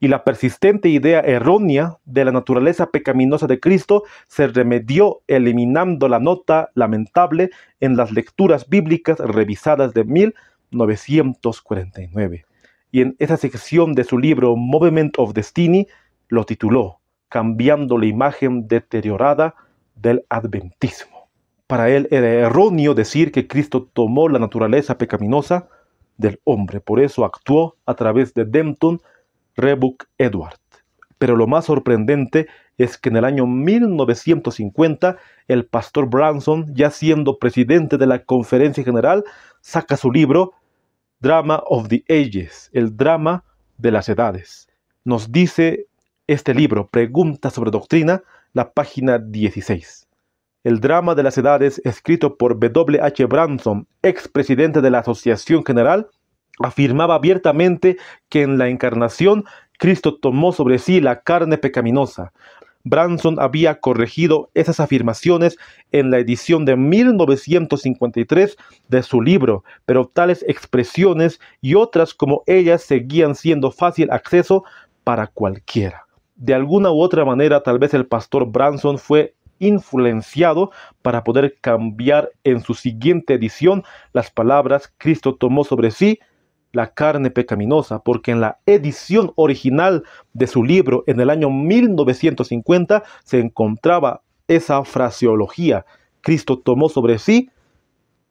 Y la persistente idea errónea de la naturaleza pecaminosa de Cristo se remedió eliminando la nota lamentable en las lecturas bíblicas revisadas de mil novecientos cuarenta y nueve. Y en esa sección de su libro Movement of Destiny lo tituló Cambiando la imagen deteriorada del adventismo. Para él era erróneo decir que Cristo tomó la naturaleza pecaminosa del hombre. Por eso actuó a través de Denton Rebuck Edward. Pero lo más sorprendente es que en el año mil novecientos cincuenta el pastor Branson, ya siendo presidente de la Conferencia General, saca su libro Drama of the Ages, el drama de las edades. Nos dice este libro, Preguntas sobre Doctrina, la página dieciséis. El drama de las edades, escrito por W H Branson, expresidente de la Asociación General, afirmaba abiertamente que en la encarnación Cristo tomó sobre sí la carne pecaminosa. Branson había corregido esas afirmaciones en la edición de mil novecientos cincuenta y tres de su libro, pero tales expresiones y otras como ellas seguían siendo fácil acceso para cualquiera. De alguna u otra manera, tal vez el pastor Branson fue influenciado para poder cambiar en su siguiente edición las palabras Cristo tomó sobre sí la carne pecaminosa, porque en la edición original de su libro en el año mil novecientos cincuenta se encontraba esa fraseología. Cristo tomó sobre sí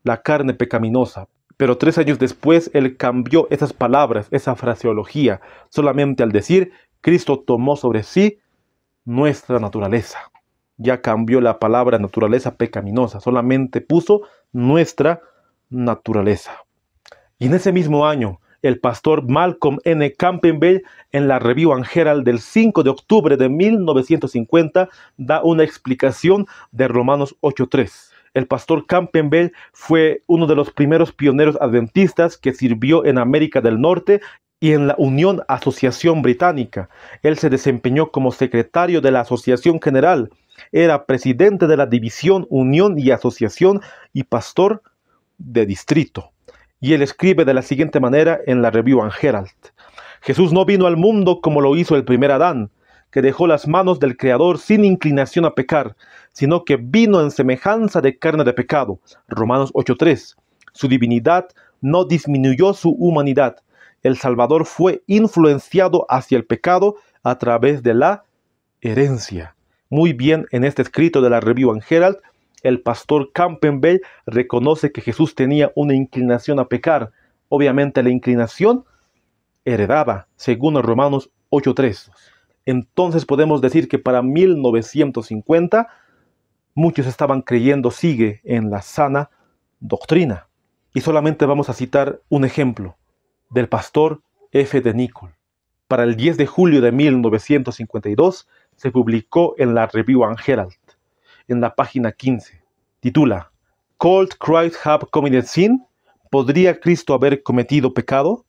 la carne pecaminosa. Pero tres años después, él cambió esas palabras, esa fraseología, solamente al decir, Cristo tomó sobre sí nuestra naturaleza. Ya cambió la palabra naturaleza pecaminosa, solamente puso nuestra naturaleza. Y en ese mismo año, el pastor Malcolm N. Campbell, en la Review and Herald del cinco de octubre de mil novecientos cincuenta, da una explicación de Romanos ocho tres. El pastor Campbell fue uno de los primeros pioneros adventistas que sirvió en América del Norte y en la Unión Asociación Británica. Él se desempeñó como secretario de la Asociación General, era presidente de la División Unión y Asociación y pastor de distrito. Y él escribe de la siguiente manera en la Review and Herald. Jesús no vino al mundo como lo hizo el primer Adán, que dejó las manos del Creador sin inclinación a pecar, sino que vino en semejanza de carne de pecado. Romanos ocho tres. Su divinidad no disminuyó su humanidad. El Salvador fue influenciado hacia el pecado a través de la herencia. Muy bien, en este escrito de la Review and Herald, el pastor Campbell reconoce que Jesús tenía una inclinación a pecar. Obviamente la inclinación heredada, según Romanos ocho tres. Entonces podemos decir que para mil novecientos cincuenta, muchos estaban creyendo, sigue, en la sana doctrina. Y solamente vamos a citar un ejemplo del pastor F. de Nicol. Para el diez de julio de mil novecientos cincuenta y dos, se publicó en la Review and Herald, en la página quince. Titula, ¿Could Christ have committed sin? ¿Podría Cristo haber cometido pecado?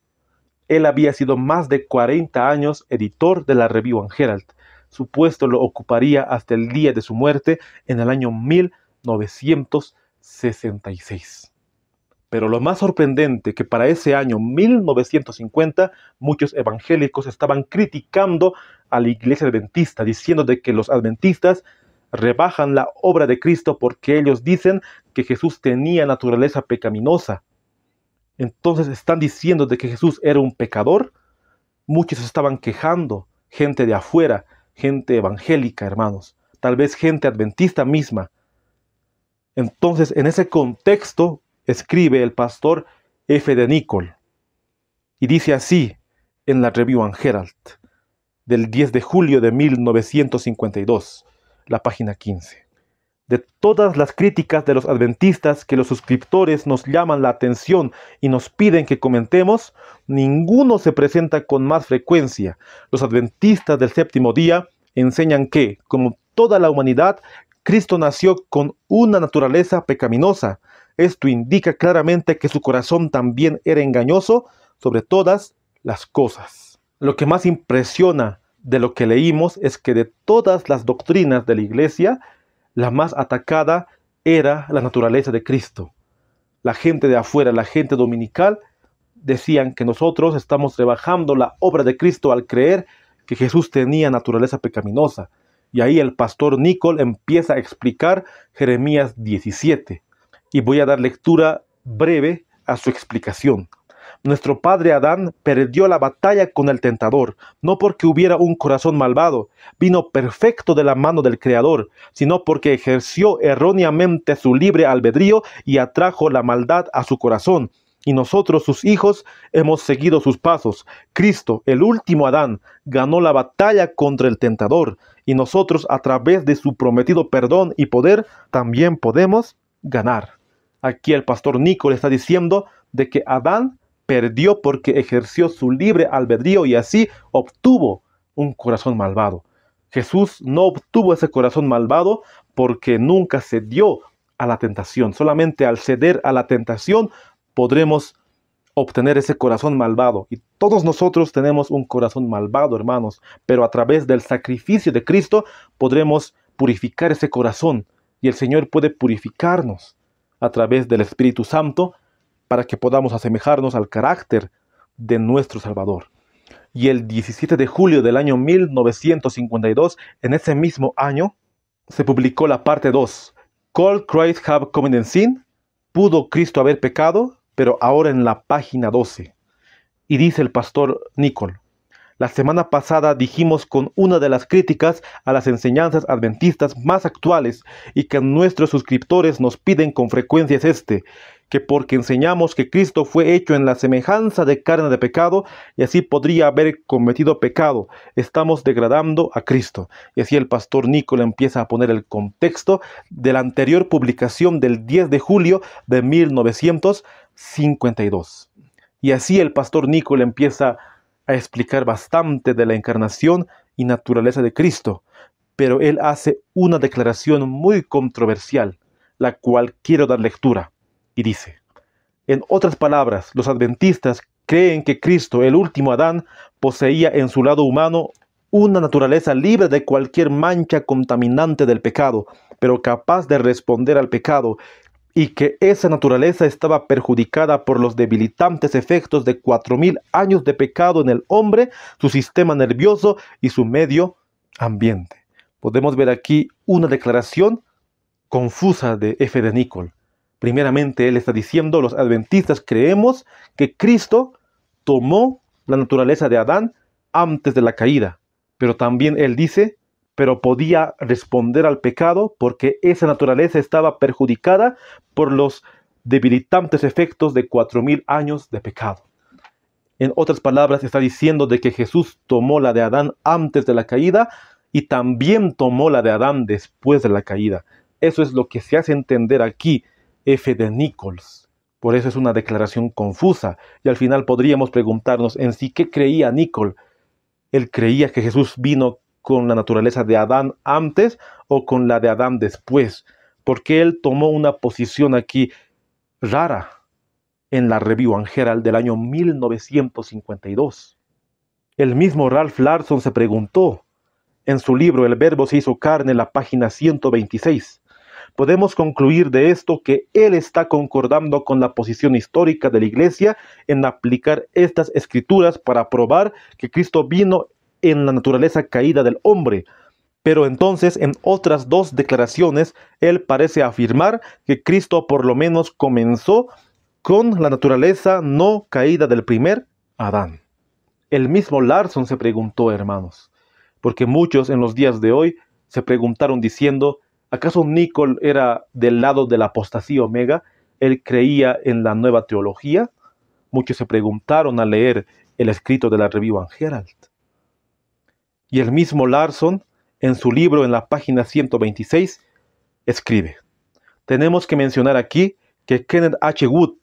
Él había sido más de cuarenta años editor de la Review and Herald. Su puesto lo ocuparía hasta el día de su muerte en el año mil novecientos sesenta y seis. Pero lo más sorprendente que para ese año mil novecientos cincuenta muchos evangélicos estaban criticando a la iglesia adventista, diciendo de que los adventistas rebajan la obra de Cristo porque ellos dicen que Jesús tenía naturaleza pecaminosa. Entonces están diciendo de que Jesús era un pecador. Muchos estaban quejando, gente de afuera, gente evangélica, hermanos, tal vez gente adventista misma. Entonces, en ese contexto, escribe el pastor F. de Nicol, y dice así en la Review and Herald, del diez de julio de mil novecientos cincuenta y dos, la página quince. De todas las críticas de los adventistas que los suscriptores nos llaman la atención y nos piden que comentemos, ninguno se presenta con más frecuencia. Los adventistas del séptimo día enseñan que, como toda la humanidad, Cristo nació con una naturaleza pecaminosa. Esto indica claramente que su corazón también era engañoso sobre todas las cosas. Lo que más impresiona de lo que leímos es que de todas las doctrinas de la iglesia, la más atacada era la naturaleza de Cristo. La gente de afuera, la gente dominical, decían que nosotros estamos rebajando la obra de Cristo al creer que Jesús tenía naturaleza pecaminosa. Y ahí el pastor Nicol empieza a explicar Jeremías diecisiete. Y voy a dar lectura breve a su explicación. Nuestro padre Adán perdió la batalla con el tentador, no porque hubiera un corazón malvado, vino perfecto de la mano del Creador, sino porque ejerció erróneamente su libre albedrío y atrajo la maldad a su corazón. Y nosotros, sus hijos, hemos seguido sus pasos. Cristo, el último Adán, ganó la batalla contra el tentador, y nosotros, a través de su prometido perdón y poder, también podemos ganar. Aquí el pastor Nicol está diciendo de que Adán perdió porque ejerció su libre albedrío y así obtuvo un corazón malvado. Jesús no obtuvo ese corazón malvado porque nunca cedió a la tentación. Solamente al ceder a la tentación podremos obtener ese corazón malvado. Y todos nosotros tenemos un corazón malvado, hermanos, pero a través del sacrificio de Cristo podremos purificar ese corazón. Y el Señor puede purificarnos a través del Espíritu Santo, para que podamos asemejarnos al carácter de nuestro Salvador. Y el diecisiete de julio del año mil novecientos cincuenta y dos, en ese mismo año, se publicó la parte dos. ¿Could Christ have committed sin? ¿Pudo Cristo haber pecado? Pero ahora en la página doce. Y dice el pastor Nicol, La semana pasada dijimos con una de las críticas a las enseñanzas adventistas más actuales y que nuestros suscriptores nos piden con frecuencia es este, que porque enseñamos que Cristo fue hecho en la semejanza de carne de pecado y así podría haber cometido pecado, estamos degradando a Cristo. Y así el pastor Nicola empieza a poner el contexto de la anterior publicación del diez de julio de mil novecientos cincuenta y dos. Y así el pastor Nicola empieza a a explicar bastante de la encarnación y naturaleza de Cristo, pero él hace una declaración muy controversial, la cual quiero dar lectura, y dice, en otras palabras, los adventistas creen que Cristo, el último Adán, poseía en su lado humano una naturaleza libre de cualquier mancha contaminante del pecado, pero capaz de responder al pecado, y que esa naturaleza estaba perjudicada por los debilitantes efectos de cuatro mil años de pecado en el hombre, su sistema nervioso y su medio ambiente. Podemos ver aquí una declaración confusa de F. de Nicol. Primeramente, él está diciendo, los adventistas creemos que Cristo tomó la naturaleza de Adán antes de la caída, pero también él dice, pero podía responder al pecado porque esa naturaleza estaba perjudicada por los debilitantes efectos de cuatro mil años de pecado. En otras palabras, está diciendo de que Jesús tomó la de Adán antes de la caída y también tomó la de Adán después de la caída. Eso es lo que se hace entender aquí F. de Nichols. Por eso es una declaración confusa. Y al final podríamos preguntarnos en sí, ¿qué creía Nichols? Él creía que Jesús vino con la naturaleza de Adán antes o con la de Adán después, porque él tomó una posición aquí rara en la Review and Herald del año mil novecientos cincuenta y dos. El mismo Ralph Larson se preguntó, en su libro El Verbo se hizo carne, la página ciento veintiséis, podemos concluir de esto que él está concordando con la posición histórica de la Iglesia en aplicar estas escrituras para probar que Cristo vino en la naturaleza caída del hombre, pero entonces en otras dos declaraciones él parece afirmar que Cristo por lo menos comenzó con la naturaleza no caída del primer Adán. El mismo Larson se preguntó, hermanos, porque muchos en los días de hoy se preguntaron diciendo, ¿acaso Nicol era del lado de la apostasía omega? ¿Él creía en la nueva teología? Muchos se preguntaron al leer el escrito de la Review and Herald. Y el mismo Larson, en su libro en la página ciento veintiséis, escribe, tenemos que mencionar aquí que Kenneth H. Wood,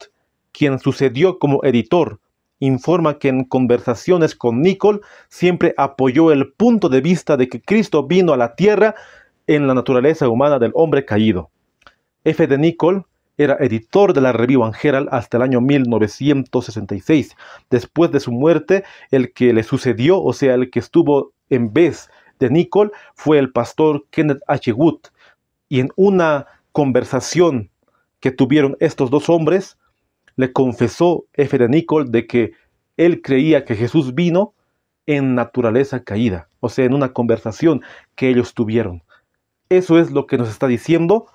quien sucedió como editor, informa que en conversaciones con Nicol siempre apoyó el punto de vista de que Cristo vino a la tierra en la naturaleza humana del hombre caído. F. de Nicol era editor de la Review and Herald hasta el año mil novecientos sesenta y seis, después de su muerte, el que le sucedió, o sea, el que estuvo en vez de Nicol, fue el pastor Kenneth H. Wood, y en una conversación que tuvieron estos dos hombres, le confesó F. de Nicol de que él creía que Jesús vino en naturaleza caída, o sea, en una conversación que ellos tuvieron. Eso es lo que nos está diciendo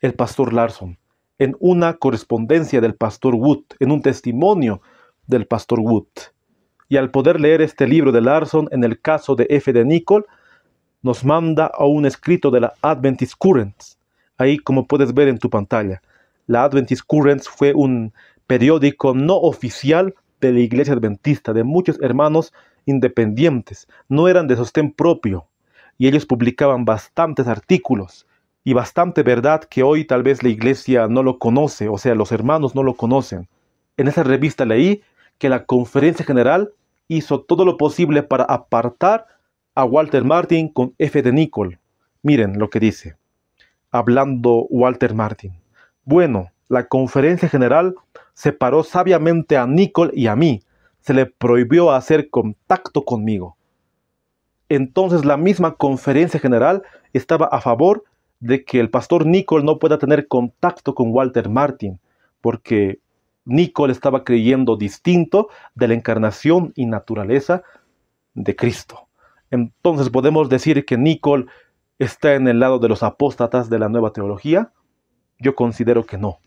el pastor Larson, en una correspondencia del pastor Wood, en un testimonio del pastor Wood. Y al poder leer este libro de Larson, en el caso de F. de Nicol, nos manda a un escrito de la Adventist Currents. Ahí, como puedes ver en tu pantalla, la Adventist Currents fue un periódico no oficial de la Iglesia Adventista, de muchos hermanos independientes. No eran de sostén propio, y ellos publicaban bastantes artículos, y bastante verdad que hoy tal vez la Iglesia no lo conoce, o sea, los hermanos no lo conocen. En esa revista leí que la Conferencia General hizo todo lo posible para apartar a Walter Martin con F. de Nicol. Miren lo que dice, hablando Walter Martin. Bueno, la Conferencia General separó sabiamente a Nicol y a mí. Se le prohibió hacer contacto conmigo. Entonces la misma Conferencia General estaba a favor de que el pastor Nicol no pueda tener contacto con Walter Martin, porque Nicol estaba creyendo distinto de la encarnación y naturaleza de Cristo. Entonces, ¿podemos decir que Nicol está en el lado de los apóstatas de la nueva teología? Yo considero que no.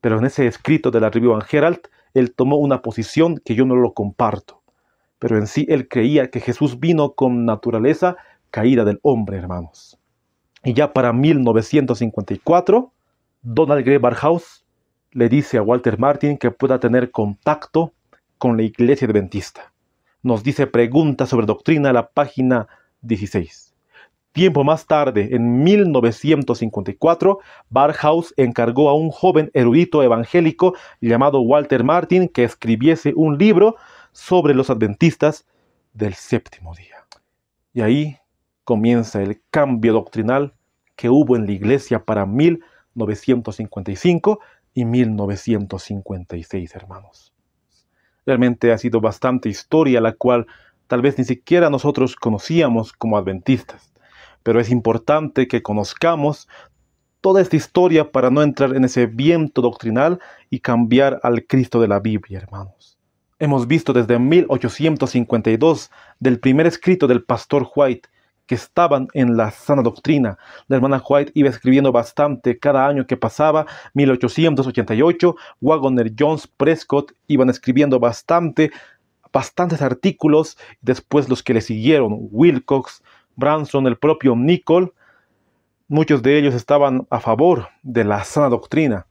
Pero en ese escrito de la Review and Herald, él tomó una posición que yo no lo comparto. pero en sí él creía que Jesús vino con naturaleza caída del hombre, hermanos. Y ya para mil novecientos cincuenta y cuatro, Donald Grey Barnhouse le dice a Walter Martin que pueda tener contacto con la iglesia adventista. Nos dice Preguntas sobre Doctrina, la página dieciséis. Tiempo más tarde, en mil novecientos cincuenta y cuatro, Barnhouse encargó a un joven erudito evangélico llamado Walter Martin que escribiese un libro sobre los adventistas del séptimo día. Y ahí comienza el cambio doctrinal que hubo en la iglesia para mil novecientos cincuenta y cinco y mil novecientos cincuenta y seis, hermanos. Realmente ha sido bastante historia la cual tal vez ni siquiera nosotros conocíamos como adventistas. Pero es importante que conozcamos toda esta historia para no entrar en ese viento doctrinal y cambiar al Cristo de la Biblia, hermanos. Hemos visto desde mil ochocientos cincuenta y dos del primer escrito del pastor White, que estaban en la sana doctrina. La hermana White iba escribiendo bastante cada año que pasaba. mil ochocientos ochenta y ocho, Waggoner, Jones, Prescott iban escribiendo bastante, bastantes artículos. Después los que le siguieron, Wilcox, Branson, el propio Nichol, muchos de ellos estaban a favor de la sana doctrina.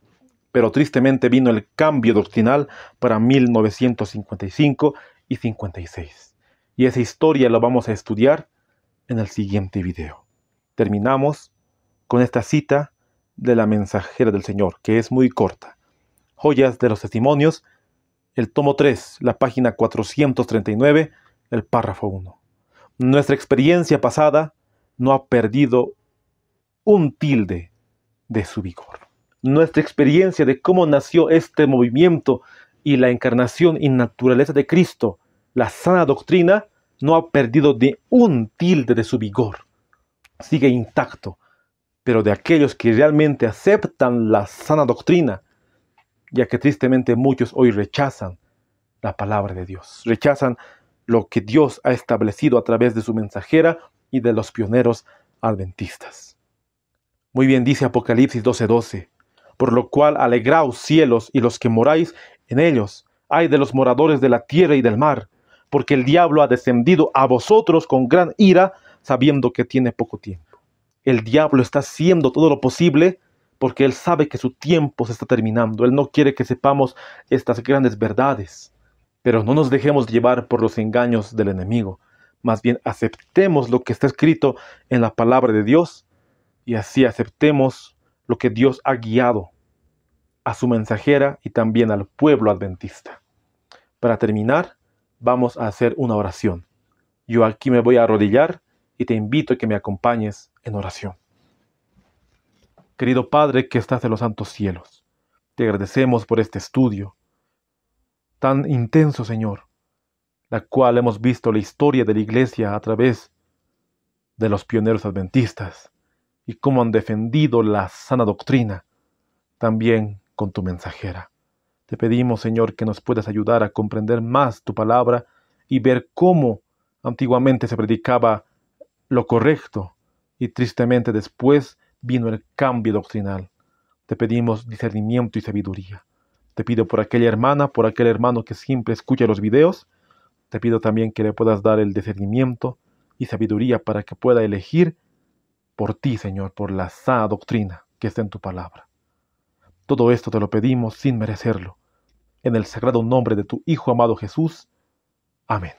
Pero tristemente vino el cambio doctrinal para mil novecientos cincuenta y cinco y cincuenta y seis. Y esa historia la vamos a estudiar en el siguiente video. Terminamos con esta cita de la mensajera del Señor, que es muy corta. Joyas de los Testimonios, el tomo tres, la página cuatrocientos treinta y nueve, el párrafo uno. Nuestra experiencia pasada no ha perdido un tilde de su vigor. Nuestra experiencia de cómo nació este movimiento y la encarnación y naturaleza de Cristo, la sana doctrina, no ha perdido de un tilde de su vigor. Sigue intacto, pero de aquellos que realmente aceptan la sana doctrina, ya que tristemente muchos hoy rechazan la palabra de Dios, rechazan lo que Dios ha establecido a través de su mensajera y de los pioneros adventistas. Muy bien dice Apocalipsis doce doce, por lo cual alegraos cielos y los que moráis en ellos, ay de los moradores de la tierra y del mar, porque el diablo ha descendido a vosotros con gran ira, sabiendo que tiene poco tiempo. El diablo está haciendo todo lo posible porque él sabe que su tiempo se está terminando. Él no quiere que sepamos estas grandes verdades. Pero no nos dejemos llevar por los engaños del enemigo. Más bien aceptemos lo que está escrito en la palabra de Dios y así aceptemos lo que Dios ha guiado a su mensajera y también al pueblo adventista. Para terminar, vamos a hacer una oración. Yo aquí me voy a arrodillar y te invito a que me acompañes en oración. Querido Padre que estás en los santos cielos, te agradecemos por este estudio tan intenso, Señor, la cual hemos visto la historia de la iglesia a través de los pioneros adventistas y cómo han defendido la sana doctrina, también con tu mensajera. Te pedimos, Señor, que nos puedas ayudar a comprender más tu palabra y ver cómo antiguamente se predicaba lo correcto y tristemente después vino el cambio doctrinal. Te pedimos discernimiento y sabiduría. Te pido por aquella hermana, por aquel hermano que siempre escucha los videos, te pido también que le puedas dar el discernimiento y sabiduría para que pueda elegir por ti, Señor, por la sana doctrina que está en tu palabra. Todo esto te lo pedimos sin merecerlo. En el sagrado nombre de tu Hijo amado Jesús. Amén.